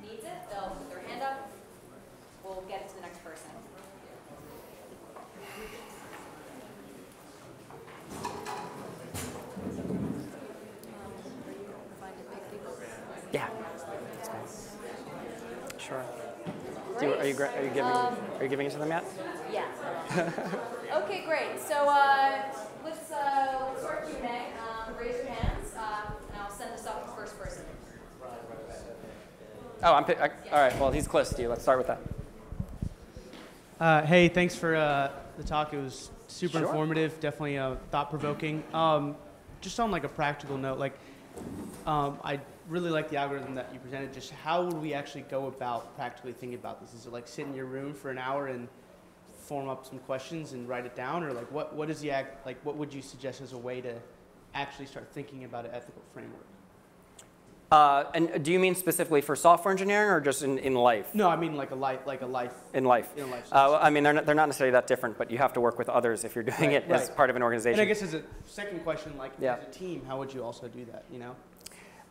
needs it, they'll put their hand up. We'll get it to the next person. Yeah. Sure. Do you, are you are you giving are you giving it to them yet? Yeah. Okay, great. So uh, let's uh, let's start Q and A. Um, raise your hands, uh, and I'll send this off to the first person. Oh, I'm I, all right. Well, he's close to you. Let's start with that. Uh, hey, thanks for uh, the talk. It was super sure. informative. Definitely uh, thought-provoking. Um, just on like a practical note, like um, I. really like the algorithm that you presented. Just how would we actually go about practically thinking about this? Is it like sit in your room for an hour and form up some questions and write it down, or like what what is the act, like what would you suggest as a way to actually start thinking about an ethical framework? Uh, and do you mean specifically for software engineering or just in, in life? No, I mean like a life, like a life in life. In life. Uh, well, I mean they're not, they're not necessarily that different, but you have to work with others if you're doing right, it right. as part of an organization. And I guess as a second question, like yeah. as a team, how would you also do that? You know.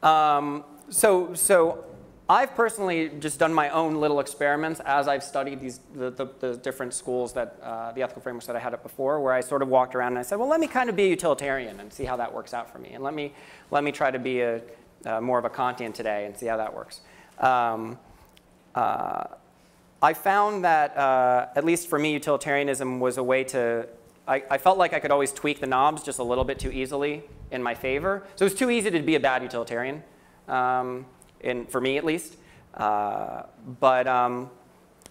Um, so, so I've personally just done my own little experiments as I've studied these, the, the, the different schools that, uh, the ethical frameworks that I had up before, where I sort of walked around and I said, well, let me kind of be a utilitarian and see how that works out for me. And let me, let me try to be a, uh, more of a Kantian today and see how that works. Um, uh, I found that, uh, at least for me, utilitarianism was a way to, I, I felt like I could always tweak the knobs just a little bit too easily in my favor. So it was too easy to be a bad utilitarian, um, in, for me at least. Uh, but um,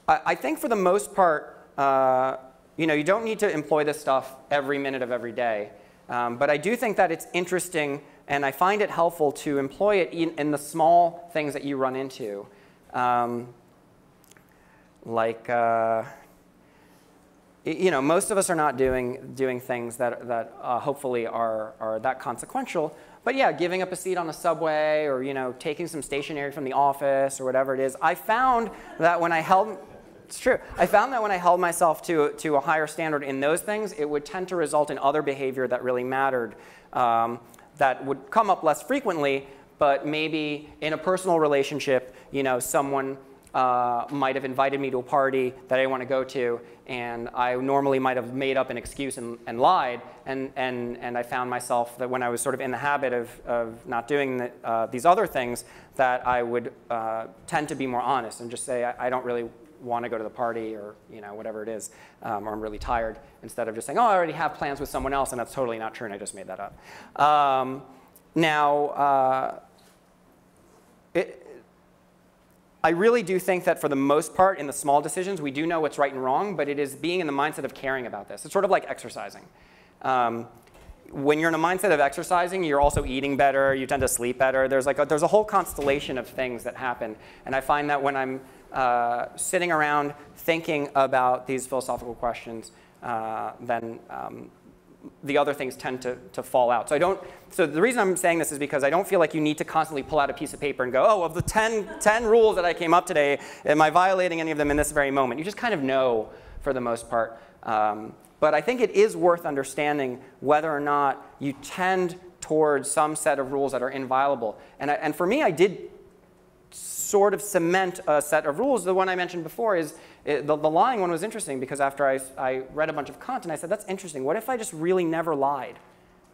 I, I think for the most part, uh, you know, you don't need to employ this stuff every minute of every day. Um, but I do think that it's interesting, and I find it helpful to employ it in, in the small things that you run into. Um, like, uh, You know, most of us are not doing doing things that that uh, hopefully are are that consequential. But yeah, giving up a seat on a subway, or you know, taking some stationery from the office, or whatever it is. I found that when I held, it's true. I found that when I held myself to to a higher standard in those things, it would tend to result in other behavior that really mattered, um, that would come up less frequently. But maybe in a personal relationship, you know, someone. Uh, might have invited me to a party that I didn't want to go to, and I normally might have made up an excuse and, and lied, and, and, and I found myself that when I was sort of in the habit of, of not doing the, uh, these other things, that I would uh, tend to be more honest and just say, I, I don't really want to go to the party, or you know, whatever it is, um, or I'm really tired, instead of just saying, oh, I already have plans with someone else, and that's totally not true, and I just made that up. Um, now, uh, it, I really do think that for the most part, in the small decisions, we do know what's right and wrong, but it is being in the mindset of caring about this. It's sort of like exercising. Um, when you're in a mindset of exercising, you're also eating better, you tend to sleep better. There's, like a, there's a whole constellation of things that happen. And I find that when I'm uh, sitting around thinking about these philosophical questions, uh, then um, the other things tend to, to fall out. So I don't, so the reason I'm saying this is because I don't feel like you need to constantly pull out a piece of paper and go, oh, of the ten, ten rules that I came up today, am I violating any of them in this very moment? You just kind of know for the most part. Um, but I think it is worth understanding whether or not you tend towards some set of rules that are inviolable. And, I, and for me, I did sort of cement a set of rules. The one I mentioned before is, It, the, the lying one was interesting because after I, I read a bunch of Kant and I said, that's interesting. What if I just really never lied?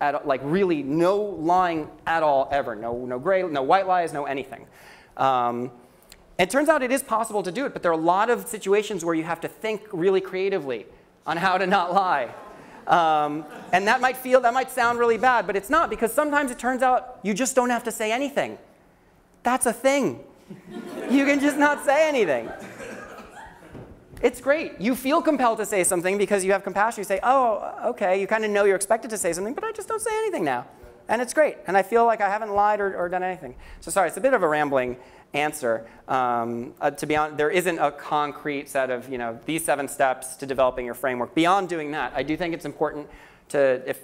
At, like really no lying at all ever. No, no gray, no white lies, no anything. Um, it turns out it is possible to do it, but there are a lot of situations where you have to think really creatively on how to not lie. Um, and that might feel, that might sound really bad, but it's not, because sometimes it turns out you just don't have to say anything. That's a thing. You can just not say anything. It's great. You feel compelled to say something because you have compassion. You say, oh, okay. You kind of know you're expected to say something, but I just don't say anything now. And it's great. And I feel like I haven't lied or, or done anything. So sorry, it's a bit of a rambling answer. Um, uh, to be honest, there isn't a concrete set of, you know, these seven steps to developing your framework. Beyond doing that, I do think it's important to, if,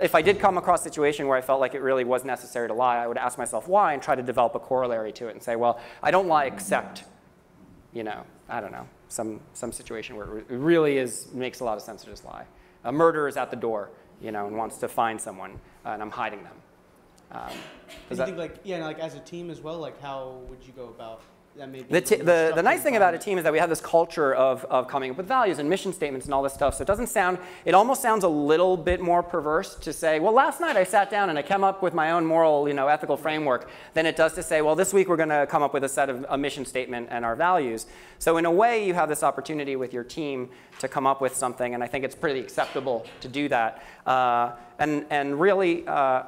if I did come across a situation where I felt like it really was necessary to lie, I would ask myself why and try to develop a corollary to it and say, well, I don't lie except, you know, I don't know, some, some situation where it really is, makes a lot of sense to just lie. A murderer is at the door, you know, and wants to find someone, uh, and I'm hiding them. Um, you that, think like, yeah, like as a team as well, like how would you go about that? Maybe the, t the, the nice thing about a team is that we have this culture of, of coming up with values and mission statements and all this stuff. So it doesn't sound, it almost sounds a little bit more perverse to say, well, last night I sat down and I came up with my own moral, you know, ethical framework, than it does to say, well, this week we're going to come up with a set of a mission statement and our values. So in a way, you have this opportunity with your team to come up with something, and I think it's pretty acceptable to do that. Uh, and, and really, uh,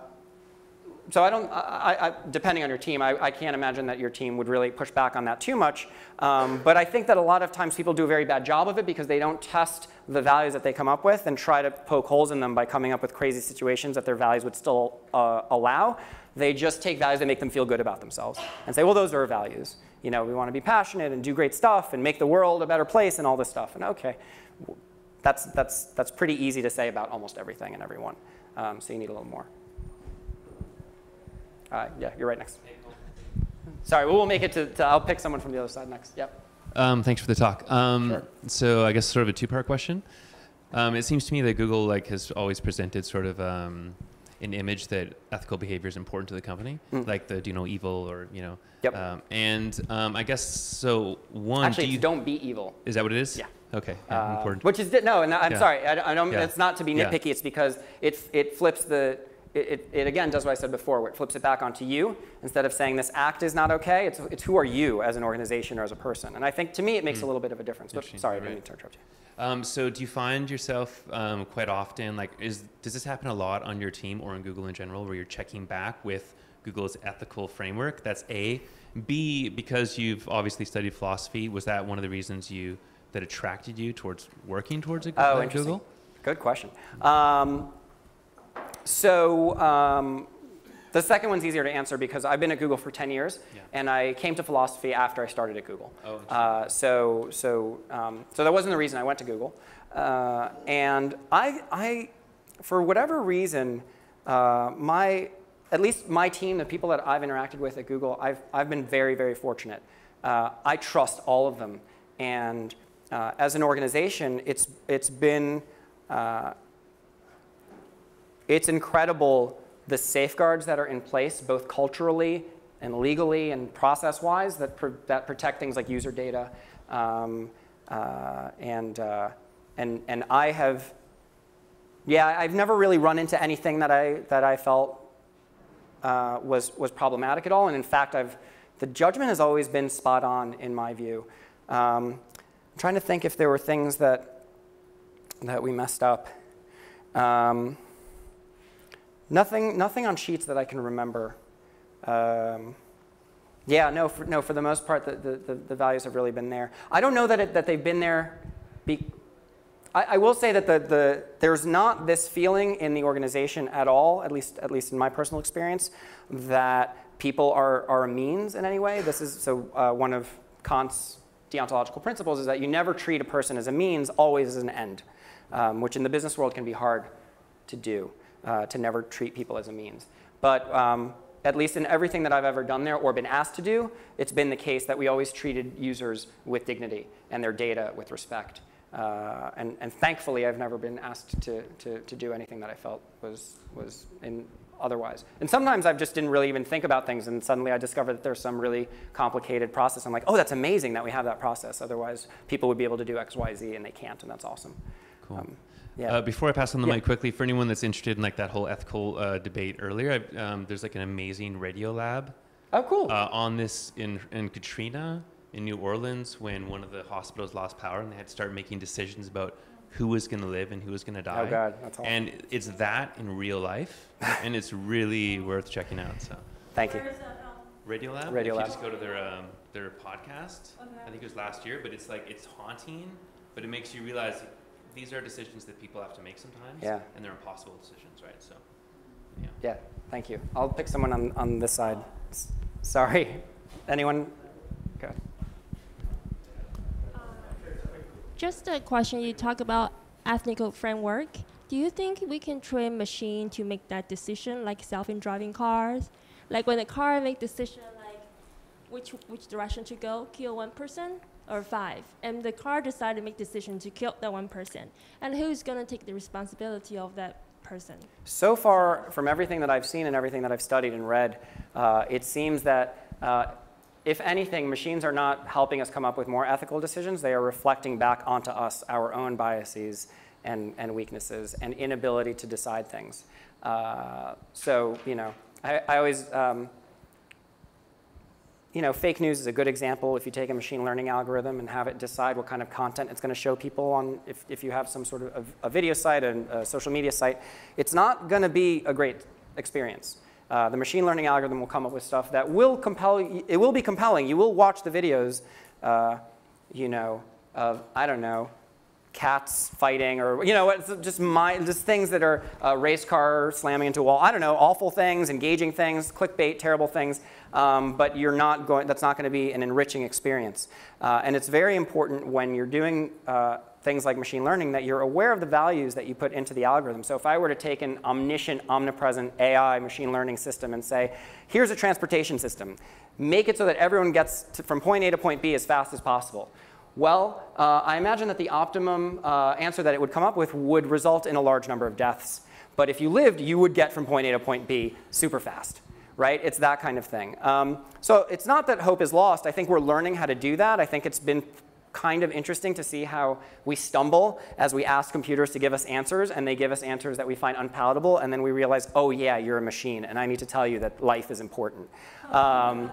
So I don't, I, I, depending on your team, I, I can't imagine that your team would really push back on that too much. Um, but I think that a lot of times people do a very bad job of it because they don't test the values that they come up with and try to poke holes in them by coming up with crazy situations that their values would still uh, allow. They just take values that make them feel good about themselves and say, well, those are our values. You know, we want to be passionate and do great stuff and make the world a better place and all this stuff. And okay, that's, that's, that's pretty easy to say about almost everything and everyone. Um, so you need a little more. Uh, yeah, you're right next. Sorry, we'll make it to, to, I'll pick someone from the other side next. Yep. Um, thanks for the talk. Um, sure. So I guess sort of a two-part question. Um, it seems to me that Google like has always presented sort of um, an image that ethical behavior is important to the company, mm. like the do no evil or, you know. Yep. Um, and um, I guess, so one, Actually, do you, don't be evil. Is that what it is? Yeah. Okay, yeah, uh, important. Which is, no, and I'm yeah. sorry, I, I don't, yeah. it's not to be nitpicky, yeah. it's because it's, it flips the, It, it, it again does what I said before, where it flips it back onto you. Instead of saying this act is not okay, it's, it's who are you as an organization or as a person. And I think to me it makes mm. a little bit of a difference. But sorry, I didn't mean to interrupt you. Um, so do you find yourself um, quite often, like, is, does this happen a lot on your team or in Google in general, where you're checking back with Google's ethical framework? That's A. B, because you've obviously studied philosophy, was that one of the reasons you that attracted you towards working towards a, oh, at Google? Good question. Um, So um, the second one's easier to answer because I've been at Google for ten years, yeah. and I came to philosophy after I started at Google. Oh, uh, so so um, so that wasn't the reason I went to Google, uh, and I, I, for whatever reason, uh, my at least my team, the people that I've interacted with at Google, I've I've been very very fortunate. Uh, I trust all of them, and uh, as an organization, it's it's been. Uh, It's incredible the safeguards that are in place, both culturally and legally and process-wise, that pr that protect things like user data, um, uh, and uh, and and I have, yeah, I've never really run into anything that I that I felt uh, was was problematic at all. And in fact, I've the judgment has always been spot on in my view. Um, I'm trying to think if there were things that that we messed up. Um, Nothing, nothing on Sheets that I can remember. Um, yeah, no, for, no. For the most part, the, the, the values have really been there. I don't know that it, that they've been there. Be, I, I will say that the, the there's not this feeling in the organization at all, at least at least in my personal experience, that people are are a means in any way. This is so uh, one of Kant's deontological principles is that you never treat a person as a means, always as an end, um, which in the business world can be hard to do. Uh, to never treat people as a means. But um, at least in everything that I've ever done there or been asked to do, it's been the case that we always treated users with dignity and their data with respect. Uh, and, and thankfully, I've never been asked to, to, to do anything that I felt was, was in otherwise. And sometimes I just didn't really even think about things, and suddenly I discovered that there's some really complicated process. I'm like, oh, that's amazing that we have that process. Otherwise, people would be able to do X, Y, Z, and they can't, and that's awesome. Cool. Um, Yeah. Uh, before I pass on the yeah. mic quickly, for anyone that's interested in like that whole ethical uh, debate earlier, I, um, there's like an amazing Radio Lab. Oh, cool! Uh, on this in in Katrina in New Orleans, when one of the hospitals lost power and they had to start making decisions about who was going to live and who was going to die. Oh God, that's awesome! And it's that in real life, and it's really worth checking out. So thank you. Where is that now? Radio Lab. Radio Lab. You just go to their um, their podcast. Okay. I think it was last year, but it's like it's haunting, but it makes you realize. These are decisions that people have to make sometimes, yeah. and they're impossible decisions, right? So, yeah. Yeah, thank you. I'll pick someone on, on this side. S sorry. Anyone? Go ahead. Um, just a question. You talk about ethical framework. Do you think we can train machine to make that decision, like self-driving cars? Like when a car make decision, like which which direction to go, kill one person or five, and the car decide to make decision to kill that one person, and who's gonna take the responsibility of that person? So far, from everything that I've seen and everything that I've studied and read, uh, it seems that uh, if anything, machines are not helping us come up with more ethical decisions. They are reflecting back onto us our own biases and, and weaknesses and inability to decide things. Uh, so, you know, I, I always, um, you know, fake news is a good example. If you take a machine learning algorithm and have it decide what kind of content it's going to show people on, if, if you have some sort of a, a video site and a social media site, it's not going to be a great experience. Uh, the machine learning algorithm will come up with stuff that will compel, it will be compelling. You will watch the videos, uh, you know, of, I don't know, cats fighting or, you know, it's just, my, just things that are uh, race car slamming into a wall. I don't know, awful things, engaging things, clickbait, terrible things. Um, but you're not going, that's not going to be an enriching experience. Uh, and it's very important when you're doing uh, things like machine learning that you're aware of the values that you put into the algorithm. So if I were to take an omniscient, omnipresent A I machine learning system and say, here's a transportation system. Make it so that everyone gets to, from point A to point B as fast as possible. Well, uh, I imagine that the optimum uh, answer that it would come up with would result in a large number of deaths. But if you lived, you would get from point A to point B super fast. Right? It's that kind of thing. Um, so it's not that hope is lost. I think we're learning how to do that. I think it's been kind of interesting to see how we stumble as we ask computers to give us answers, and they give us answers that we find unpalatable, and then we realize, oh yeah, you're a machine, and I need to tell you that life is important. Um,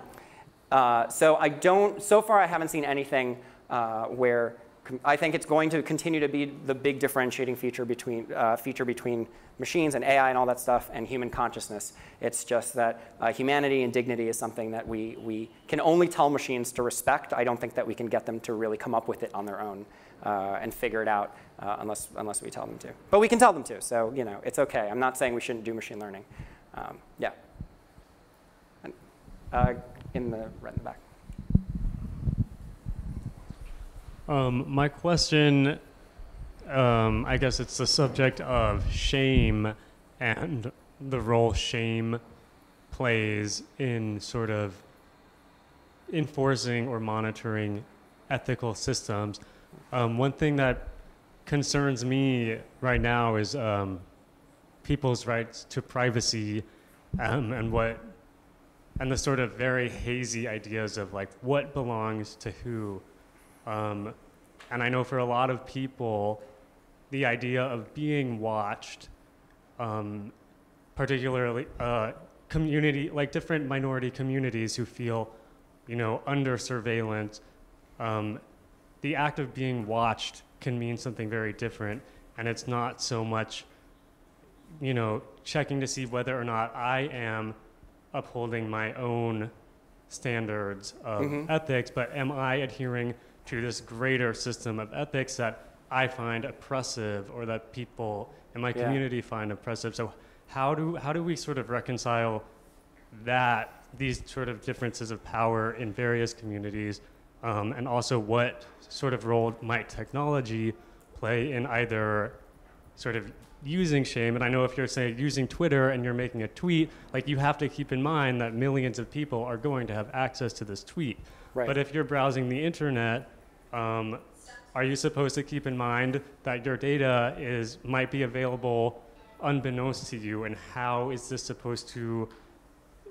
uh, so I don't, so far I haven't seen anything uh, where, I think it's going to continue to be the big differentiating feature between, uh, feature between machines and A I and all that stuff and human consciousness. It's just that uh, humanity and dignity is something that we, we can only tell machines to respect. I don't think that we can get them to really come up with it on their own uh, and figure it out uh, unless, unless we tell them to. But we can tell them to, so you know, it's okay. I'm not saying we shouldn't do machine learning. Um, yeah. And, uh, in the, right in the back. Um, my question, um, I guess it's the subject of shame and the role shame plays in sort of enforcing or monitoring ethical systems. Um, one thing that concerns me right now is um, people's rights to privacy um, and what, and the sort of very hazy ideas of like what belongs to who. Um, and I know for a lot of people, the idea of being watched, um, particularly uh, community, like different minority communities who feel, you know, under surveillance, um, the act of being watched can mean something very different. And it's not so much, you know, checking to see whether or not I am upholding my own standards of mm-hmm. ethics, but am I adhering to this greater system of ethics that I find oppressive or that people in my community yeah. find oppressive. So how do, how do we sort of reconcile that, these sort of differences of power in various communities, um, and also what sort of role might technology play in either sort of using shame? And I know if you're, say, using Twitter and you're making a tweet, like you have to keep in mind that millions of people are going to have access to this tweet. Right. But if you're browsing the internet, um, are you supposed to keep in mind that your data is might be available unbeknownst to you, and how is this supposed to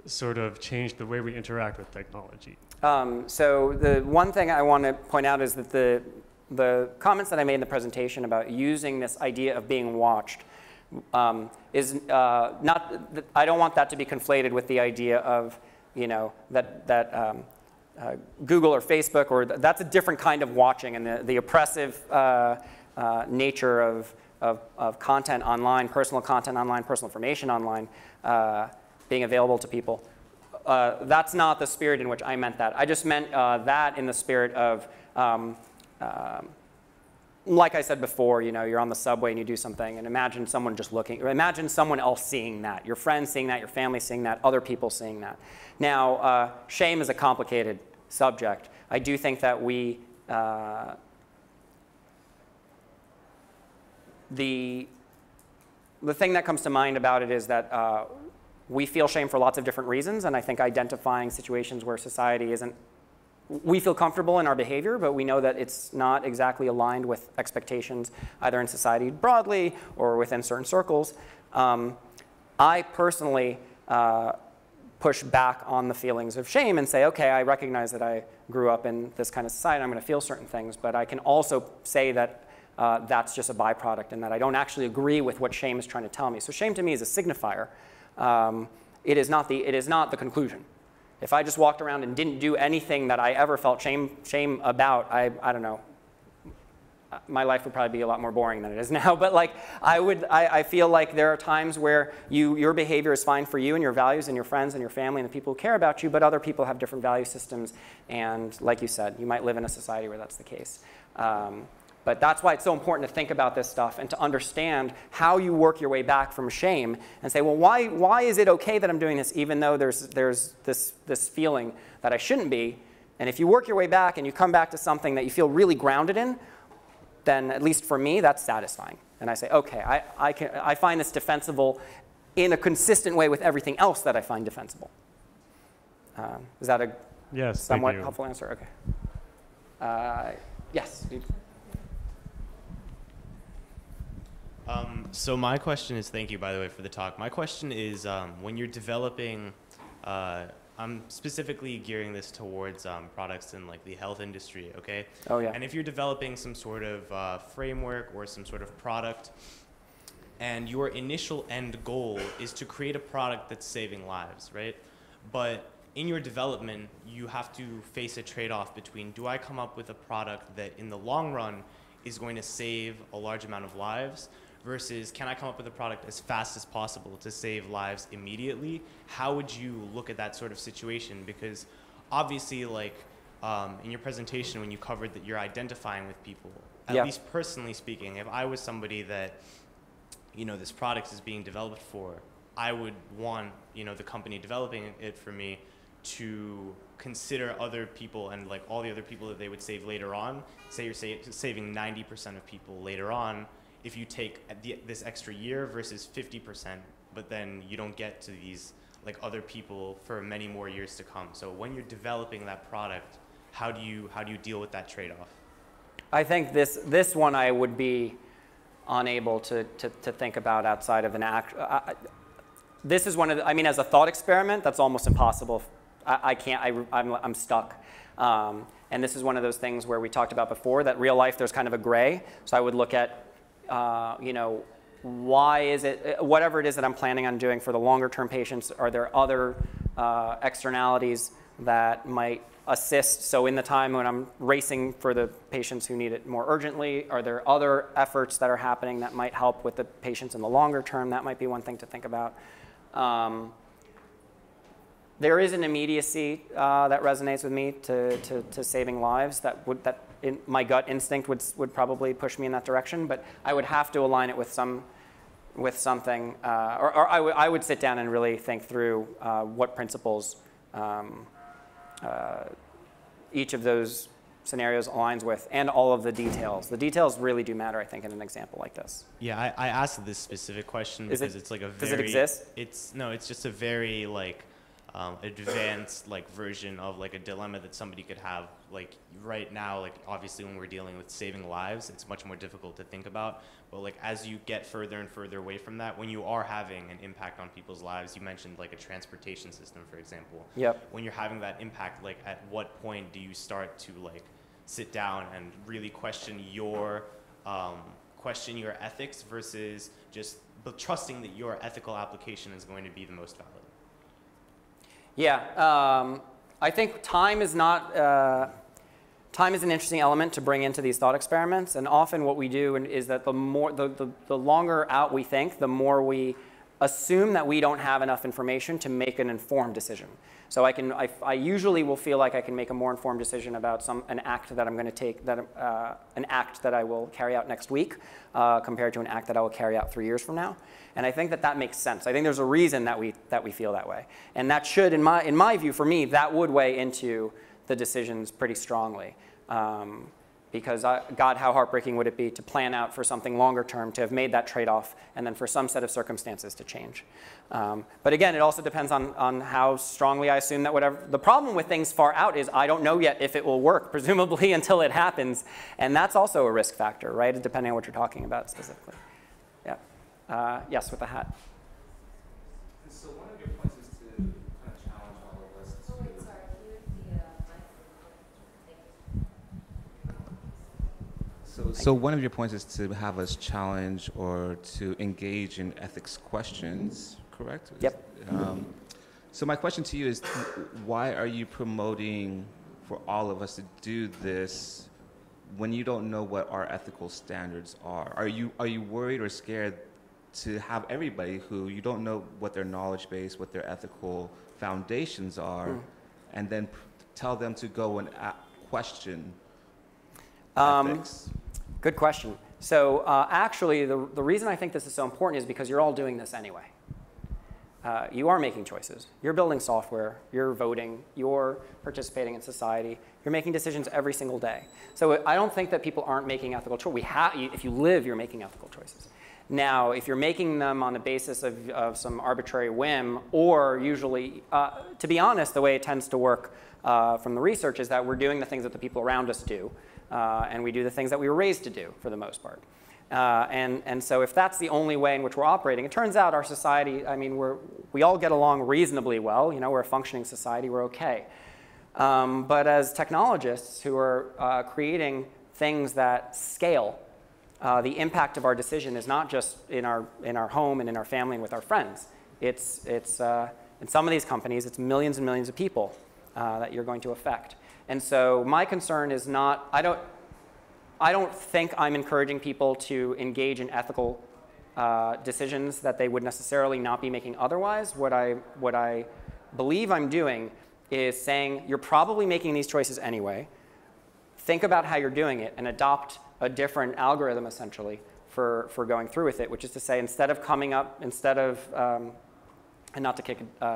sort of change the way we interact with technology? Um, so the one thing I want to point out is that the, the comments that I made in the presentation about using this idea of being watched um, is uh, not, I don't want that to be conflated with the idea of, you know, that, that um, Uh, Google or Facebook, or th that's a different kind of watching, and the, the oppressive uh, uh, nature of, of, of content online, personal content online, personal information online uh, being available to people. Uh, that's not the spirit in which I meant that. I just meant uh, that in the spirit of, um, um, like I said before, you know, you're on the subway and you do something, and imagine someone just looking, or imagine someone else seeing that, your friends seeing that, your family seeing that, other people seeing that. Now, uh, shame is a complicated subject. I do think that we, uh, the the thing that comes to mind about it is that uh, we feel shame for lots of different reasons, and I think identifying situations where society isn't, we feel comfortable in our behavior, but we know that it's not exactly aligned with expectations either in society broadly or within certain circles. Um, I personally uh, push back on the feelings of shame and say, okay, I recognize that I grew up in this kind of society, I'm going to feel certain things, but I can also say that uh, that's just a byproduct and that I don't actually agree with what shame is trying to tell me. So shame to me is a signifier. Um, it is not the, it is not the conclusion. If I just walked around and didn't do anything that I ever felt shame, shame about, I, I don't know, my life would probably be a lot more boring than it is now. But like, I would, I, I feel like there are times where you, your behavior is fine for you and your values and your friends and your family and the people who care about you, but other people have different value systems. And like you said, you might live in a society where that's the case. Um, But that's why it's so important to think about this stuff and to understand how you work your way back from shame and say, well, why, why is it okay that I'm doing this even though there's, there's this, this feeling that I shouldn't be? And if you work your way back and you come back to something that you feel really grounded in, then at least for me, that's satisfying. And I say, okay, I, I, can, I find this defensible in a consistent way with everything else that I find defensible. Um, is that a yes, somewhat helpful answer? Okay. Uh, yes. Um, so my question is, thank you, by the way, for the talk. My question is, um, when you're developing, uh, I'm specifically gearing this towards um, products in like the health industry, okay? Oh, yeah. And if you're developing some sort of uh, framework or some sort of product, and your initial end goal is to create a product that's saving lives, right? But in your development, you have to face a trade-off between, do I come up with a product that in the long run is going to save a large amount of lives, versus can I come up with a product as fast as possible to save lives immediately? How would you look at that sort of situation? Because obviously, like um, in your presentation, when you covered that you're identifying with people, at yeah. least personally speaking, if I was somebody that, you know, this product is being developed for, I would want, you know, the company developing it for me to consider other people and like all the other people that they would save later on. Say you're sa saving ninety percent of people later on, if you take the, this extra year versus fifty percent, but then you don't get to these like other people for many more years to come. So when you're developing that product, how do you how do you deal with that trade-off? I think this this one I would be unable to to, to think about outside of an act. I, this is one of the, I mean, as a thought experiment, that's almost impossible. I, I can't. I, I'm I'm stuck. Um, and this is one of those things where we talked about before that real life there's kind of a gray. So I would look at. Uh, you know, why is it, whatever it is that I'm planning on doing for the longer term patients, are there other uh, externalities that might assist? So in the time when I'm racing for the patients who need it more urgently, are there other efforts that are happening that might help with the patients in the longer term? That might be one thing to think about. Um, there is an immediacy uh, that resonates with me to, to, to saving lives that would, that In, my gut instinct would would probably push me in that direction, but I would have to align it with some, with something, uh, or, or I would I would sit down and really think through uh, what principles um, uh, each of those scenarios aligns with, and all of the details. The details really do matter, I think, in an example like this. Yeah, I, I asked this specific question Is because it, it's like a very. Does it exist? It's no, it's just a very like. Um, advanced like version of like a dilemma that somebody could have like right now. Like obviously when we're dealing with saving lives, it's much more difficult to think about, but like as you get further and further away from that, when you are having an impact on people's lives, you mentioned like a transportation system, for example. Yep. When you're having that impact, like at what point do you start to like sit down and really question your um, question your ethics versus just trusting that your ethical application is going to be the most valid? Yeah, um, I think time is not, uh, time is an interesting element to bring into these thought experiments, and often what we do is that the more, the, the, the longer out we think, the more we assume that we don't have enough information to make an informed decision. So I can, I, I usually will feel like I can make a more informed decision about some, an act that I'm going to take, that uh, an act that I will carry out next week uh, compared to an act that I will carry out three years from now. And I think that that makes sense. I think there's a reason that we, that we feel that way. And that should, in my, in my view, for me, that would weigh into the decisions pretty strongly. Um, because I, God, how heartbreaking would it be to plan out for something longer term, to have made that trade-off, and then for some set of circumstances to change. Um, but again, it also depends on, on how strongly I assume that whatever. The problem with things far out is I don't know yet if it will work, presumably until it happens. And that's also a risk factor, right, depending on what you're talking about specifically. Yeah. Uh, yes, with the hat. So one of your points is to kind of challenge all of us. Oh wait, sorry. So, so one of your points is to have us challenge or to engage in ethics questions, correct? Yep. Um, so my question to you is, why are you promoting for all of us to do this when you don't know what our ethical standards are? Are you, are you worried or scared to have everybody who you don't know what their knowledge base, what their ethical foundations are, mm. and then tell them to go and question um, ethics? Good question. So uh, actually, the, the reason I think this is so important is because you're all doing this anyway. Uh, you are making choices. You're building software. You're voting. You're participating in society. You're making decisions every single day. So I don't think that people aren't making ethical choices. We have, if you live, you're making ethical choices. Now, if you're making them on the basis of, of some arbitrary whim, or usually, uh, to be honest, the way it tends to work uh, from the research is that we're doing the things that the people around us do, uh, and we do the things that we were raised to do for the most part. Uh, and, and so if that's the only way in which we're operating, it turns out our society, I mean, we're, we all get along reasonably well. You know, we're a functioning society. We're OK. Um, but as technologists who are uh, creating things that scale, Uh, the impact of our decision is not just in our, in our home and in our family and with our friends. It's, it's uh, in some of these companies, it's millions and millions of people uh, that you're going to affect. And so my concern is not, I don't, I don't think I'm encouraging people to engage in ethical uh, decisions that they would necessarily not be making otherwise. What I, what I believe I'm doing is saying, you're probably making these choices anyway. Think about how you're doing it and adopt a different algorithm, essentially, for, for going through with it, which is to say, instead of coming up, instead of, um, and not to kick a,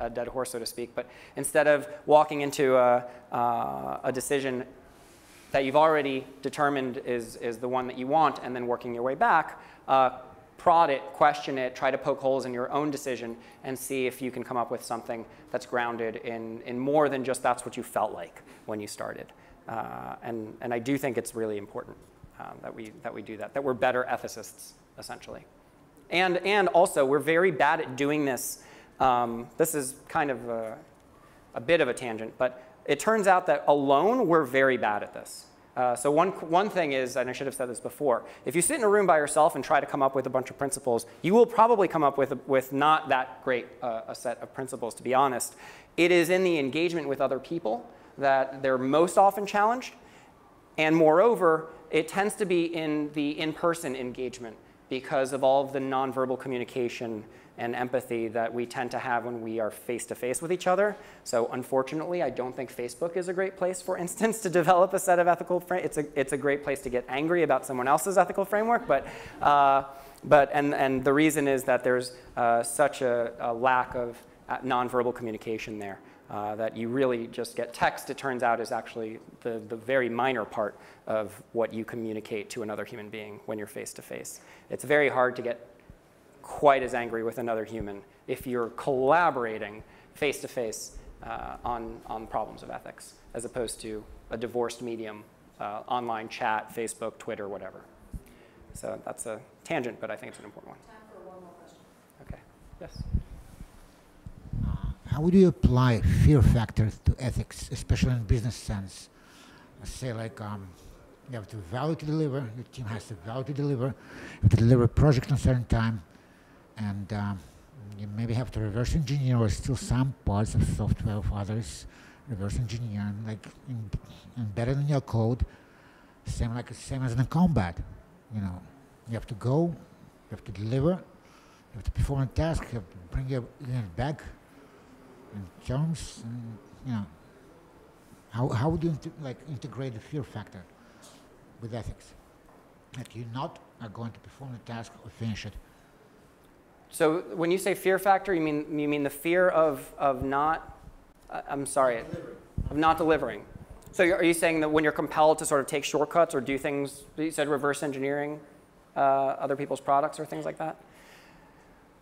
a, a dead horse, so to speak, but instead of walking into a, uh, a decision that you've already determined is, is the one that you want and then working your way back, uh, prod it, question it, try to poke holes in your own decision and see if you can come up with something that's grounded in, in more than just that's what you felt like when you started. Uh, and, and I do think it's really important um, that, we, that we do that, that we're better ethicists, essentially. And, and also, we're very bad at doing this. Um, this is kind of a, a bit of a tangent, but it turns out that alone, we're very bad at this. Uh, so one, one thing is, and I should have said this before, if you sit in a room by yourself and try to come up with a bunch of principles, you will probably come up with, a, with not that great uh, a set of principles, to be honest. It is in the engagement with other people that they're most often challenged. And moreover, it tends to be in the in-person engagement because of all of the nonverbal communication and empathy that we tend to have when we are face-to-face with each other. So unfortunately, I don't think Facebook is a great place, for instance, to develop a set of ethical framework. It's a, it's a great place to get angry about someone else's ethical framework. But, uh, but, and, and the reason is that there's uh, such a, a lack of nonverbal communication there. Uh, that you really just get text, it turns out, is actually the, the very minor part of what you communicate to another human being when you're face-to-face. It's very hard to get quite as angry with another human if you're collaborating face-to-face uh, on, on problems of ethics, as opposed to a divorced medium, uh, online chat, Facebook, Twitter, whatever. So that's a tangent, but I think it's an important one. Time for one more question. Okay. Yes. How would you apply fear factors to ethics, especially in business sense? Say like um, you have to value to deliver, your team has to value to deliver, you have to deliver a project in a certain time, and um, you maybe have to reverse engineer or steal some parts of software of others, reverse engineer, like in, embedded in your code, same like same as in combat. You know, you have to go, you have to deliver, you have to perform a task, you have to bring your unit back. And terms, and, you know, how how would you like integrate the fear factor with ethics? That you not are going to perform the task or finish it. So when you say fear factor, you mean you mean the fear of of not. Uh, I'm sorry, of not delivering. So are you saying that when you're compelled to sort of take shortcuts or do things, you said reverse engineering uh, other people's products or things like that?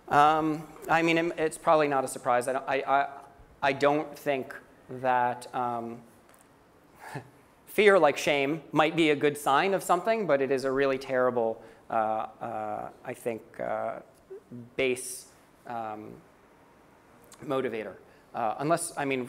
Um, I mean, it, it's probably not a surprise. I, I, I don't think that um, fear, like shame, might be a good sign of something, but it is a really terrible, uh, uh, I think, uh, base um, motivator. Uh, unless, I mean,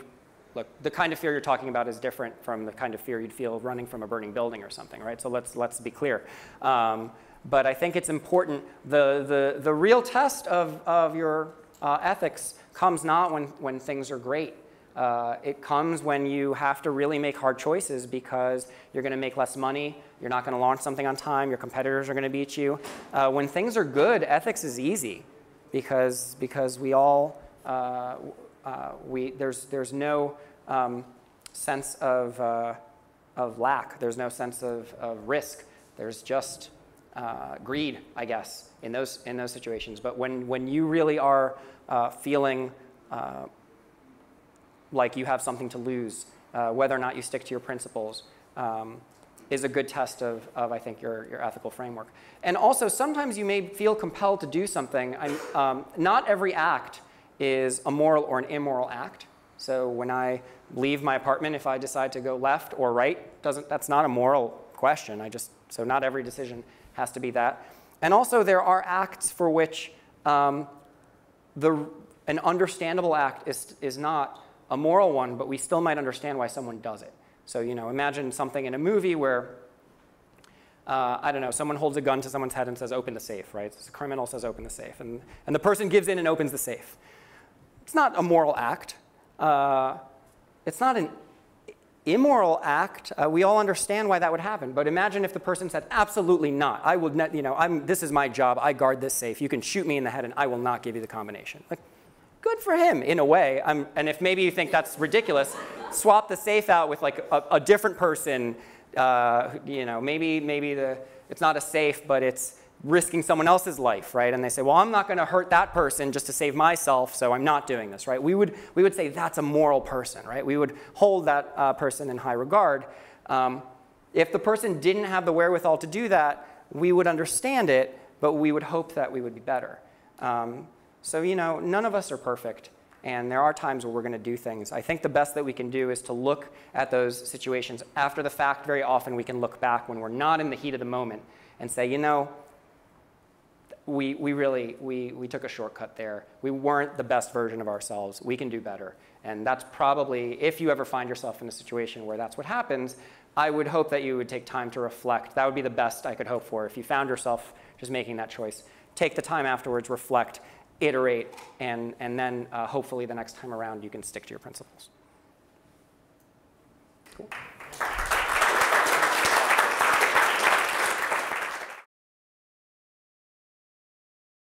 look, the kind of fear you're talking about is different from the kind of fear you'd feel running from a burning building or something, right? So let's, let's be clear. Um, but I think it's important. The, the, the real test of, of your uh, ethics comes not when, when things are great. Uh, it comes when you have to really make hard choices because you're going to make less money, you're not going to launch something on time, your competitors are going to beat you. Uh, when things are good, ethics is easy because, because we all, uh, uh, we, there's, there's no um, sense of, uh, of lack, there's no sense of, of risk, there's just uh, greed, I guess, in those, in those situations. But when, when you really are uh, feeling uh, like you have something to lose, uh, whether or not you stick to your principles, um, is a good test of, of I think, your, your ethical framework. And also, sometimes you may feel compelled to do something. I'm, um, not every act is a moral or an immoral act. So when I leave my apartment, if I decide to go left or right, doesn't, that's not a moral question. I just, so not every decision has to be that. And also, there are acts for which um, the, an understandable act is, is not a moral one, but we still might understand why someone does it. So, you know, imagine something in a movie where, uh, I don't know, someone holds a gun to someone's head and says, open the safe, right? So the criminal says, open the safe. And, and the person gives in and opens the safe. It's not a moral act. Uh, it's not an immoral act. Uh, we all understand why that would happen. But imagine if the person said, absolutely not. I will not, you know, I'm, this is my job. I guard this safe. You can shoot me in the head and I will not give you the combination. Like, good for him, in a way. I'm, and if maybe you think that's ridiculous, swap the safe out with like a, a different person. Uh, you know, maybe maybe the it's not a safe, but it's risking someone else's life, right? And they say, well, I'm not going to hurt that person just to save myself, so I'm not doing this, right? We would we would say that's a moral person, right? We would hold that uh, person in high regard. Um, if the person didn't have the wherewithal to do that, we would understand it, but we would hope that we would be better. Um, So, you know, none of us are perfect, and there are times where we're going to do things. I think the best that we can do is to look at those situations after the fact. Very often we can look back when we're not in the heat of the moment and say, you know, we, we really, we, we took a shortcut there. We weren't the best version of ourselves. We can do better. And that's probably, if you ever find yourself in a situation where that's what happens, I would hope that you would take time to reflect. That would be the best I could hope for. If you found yourself just making that choice, take the time afterwards, reflect, iterate, and, and then uh, hopefully the next time around you can stick to your principles. Cool.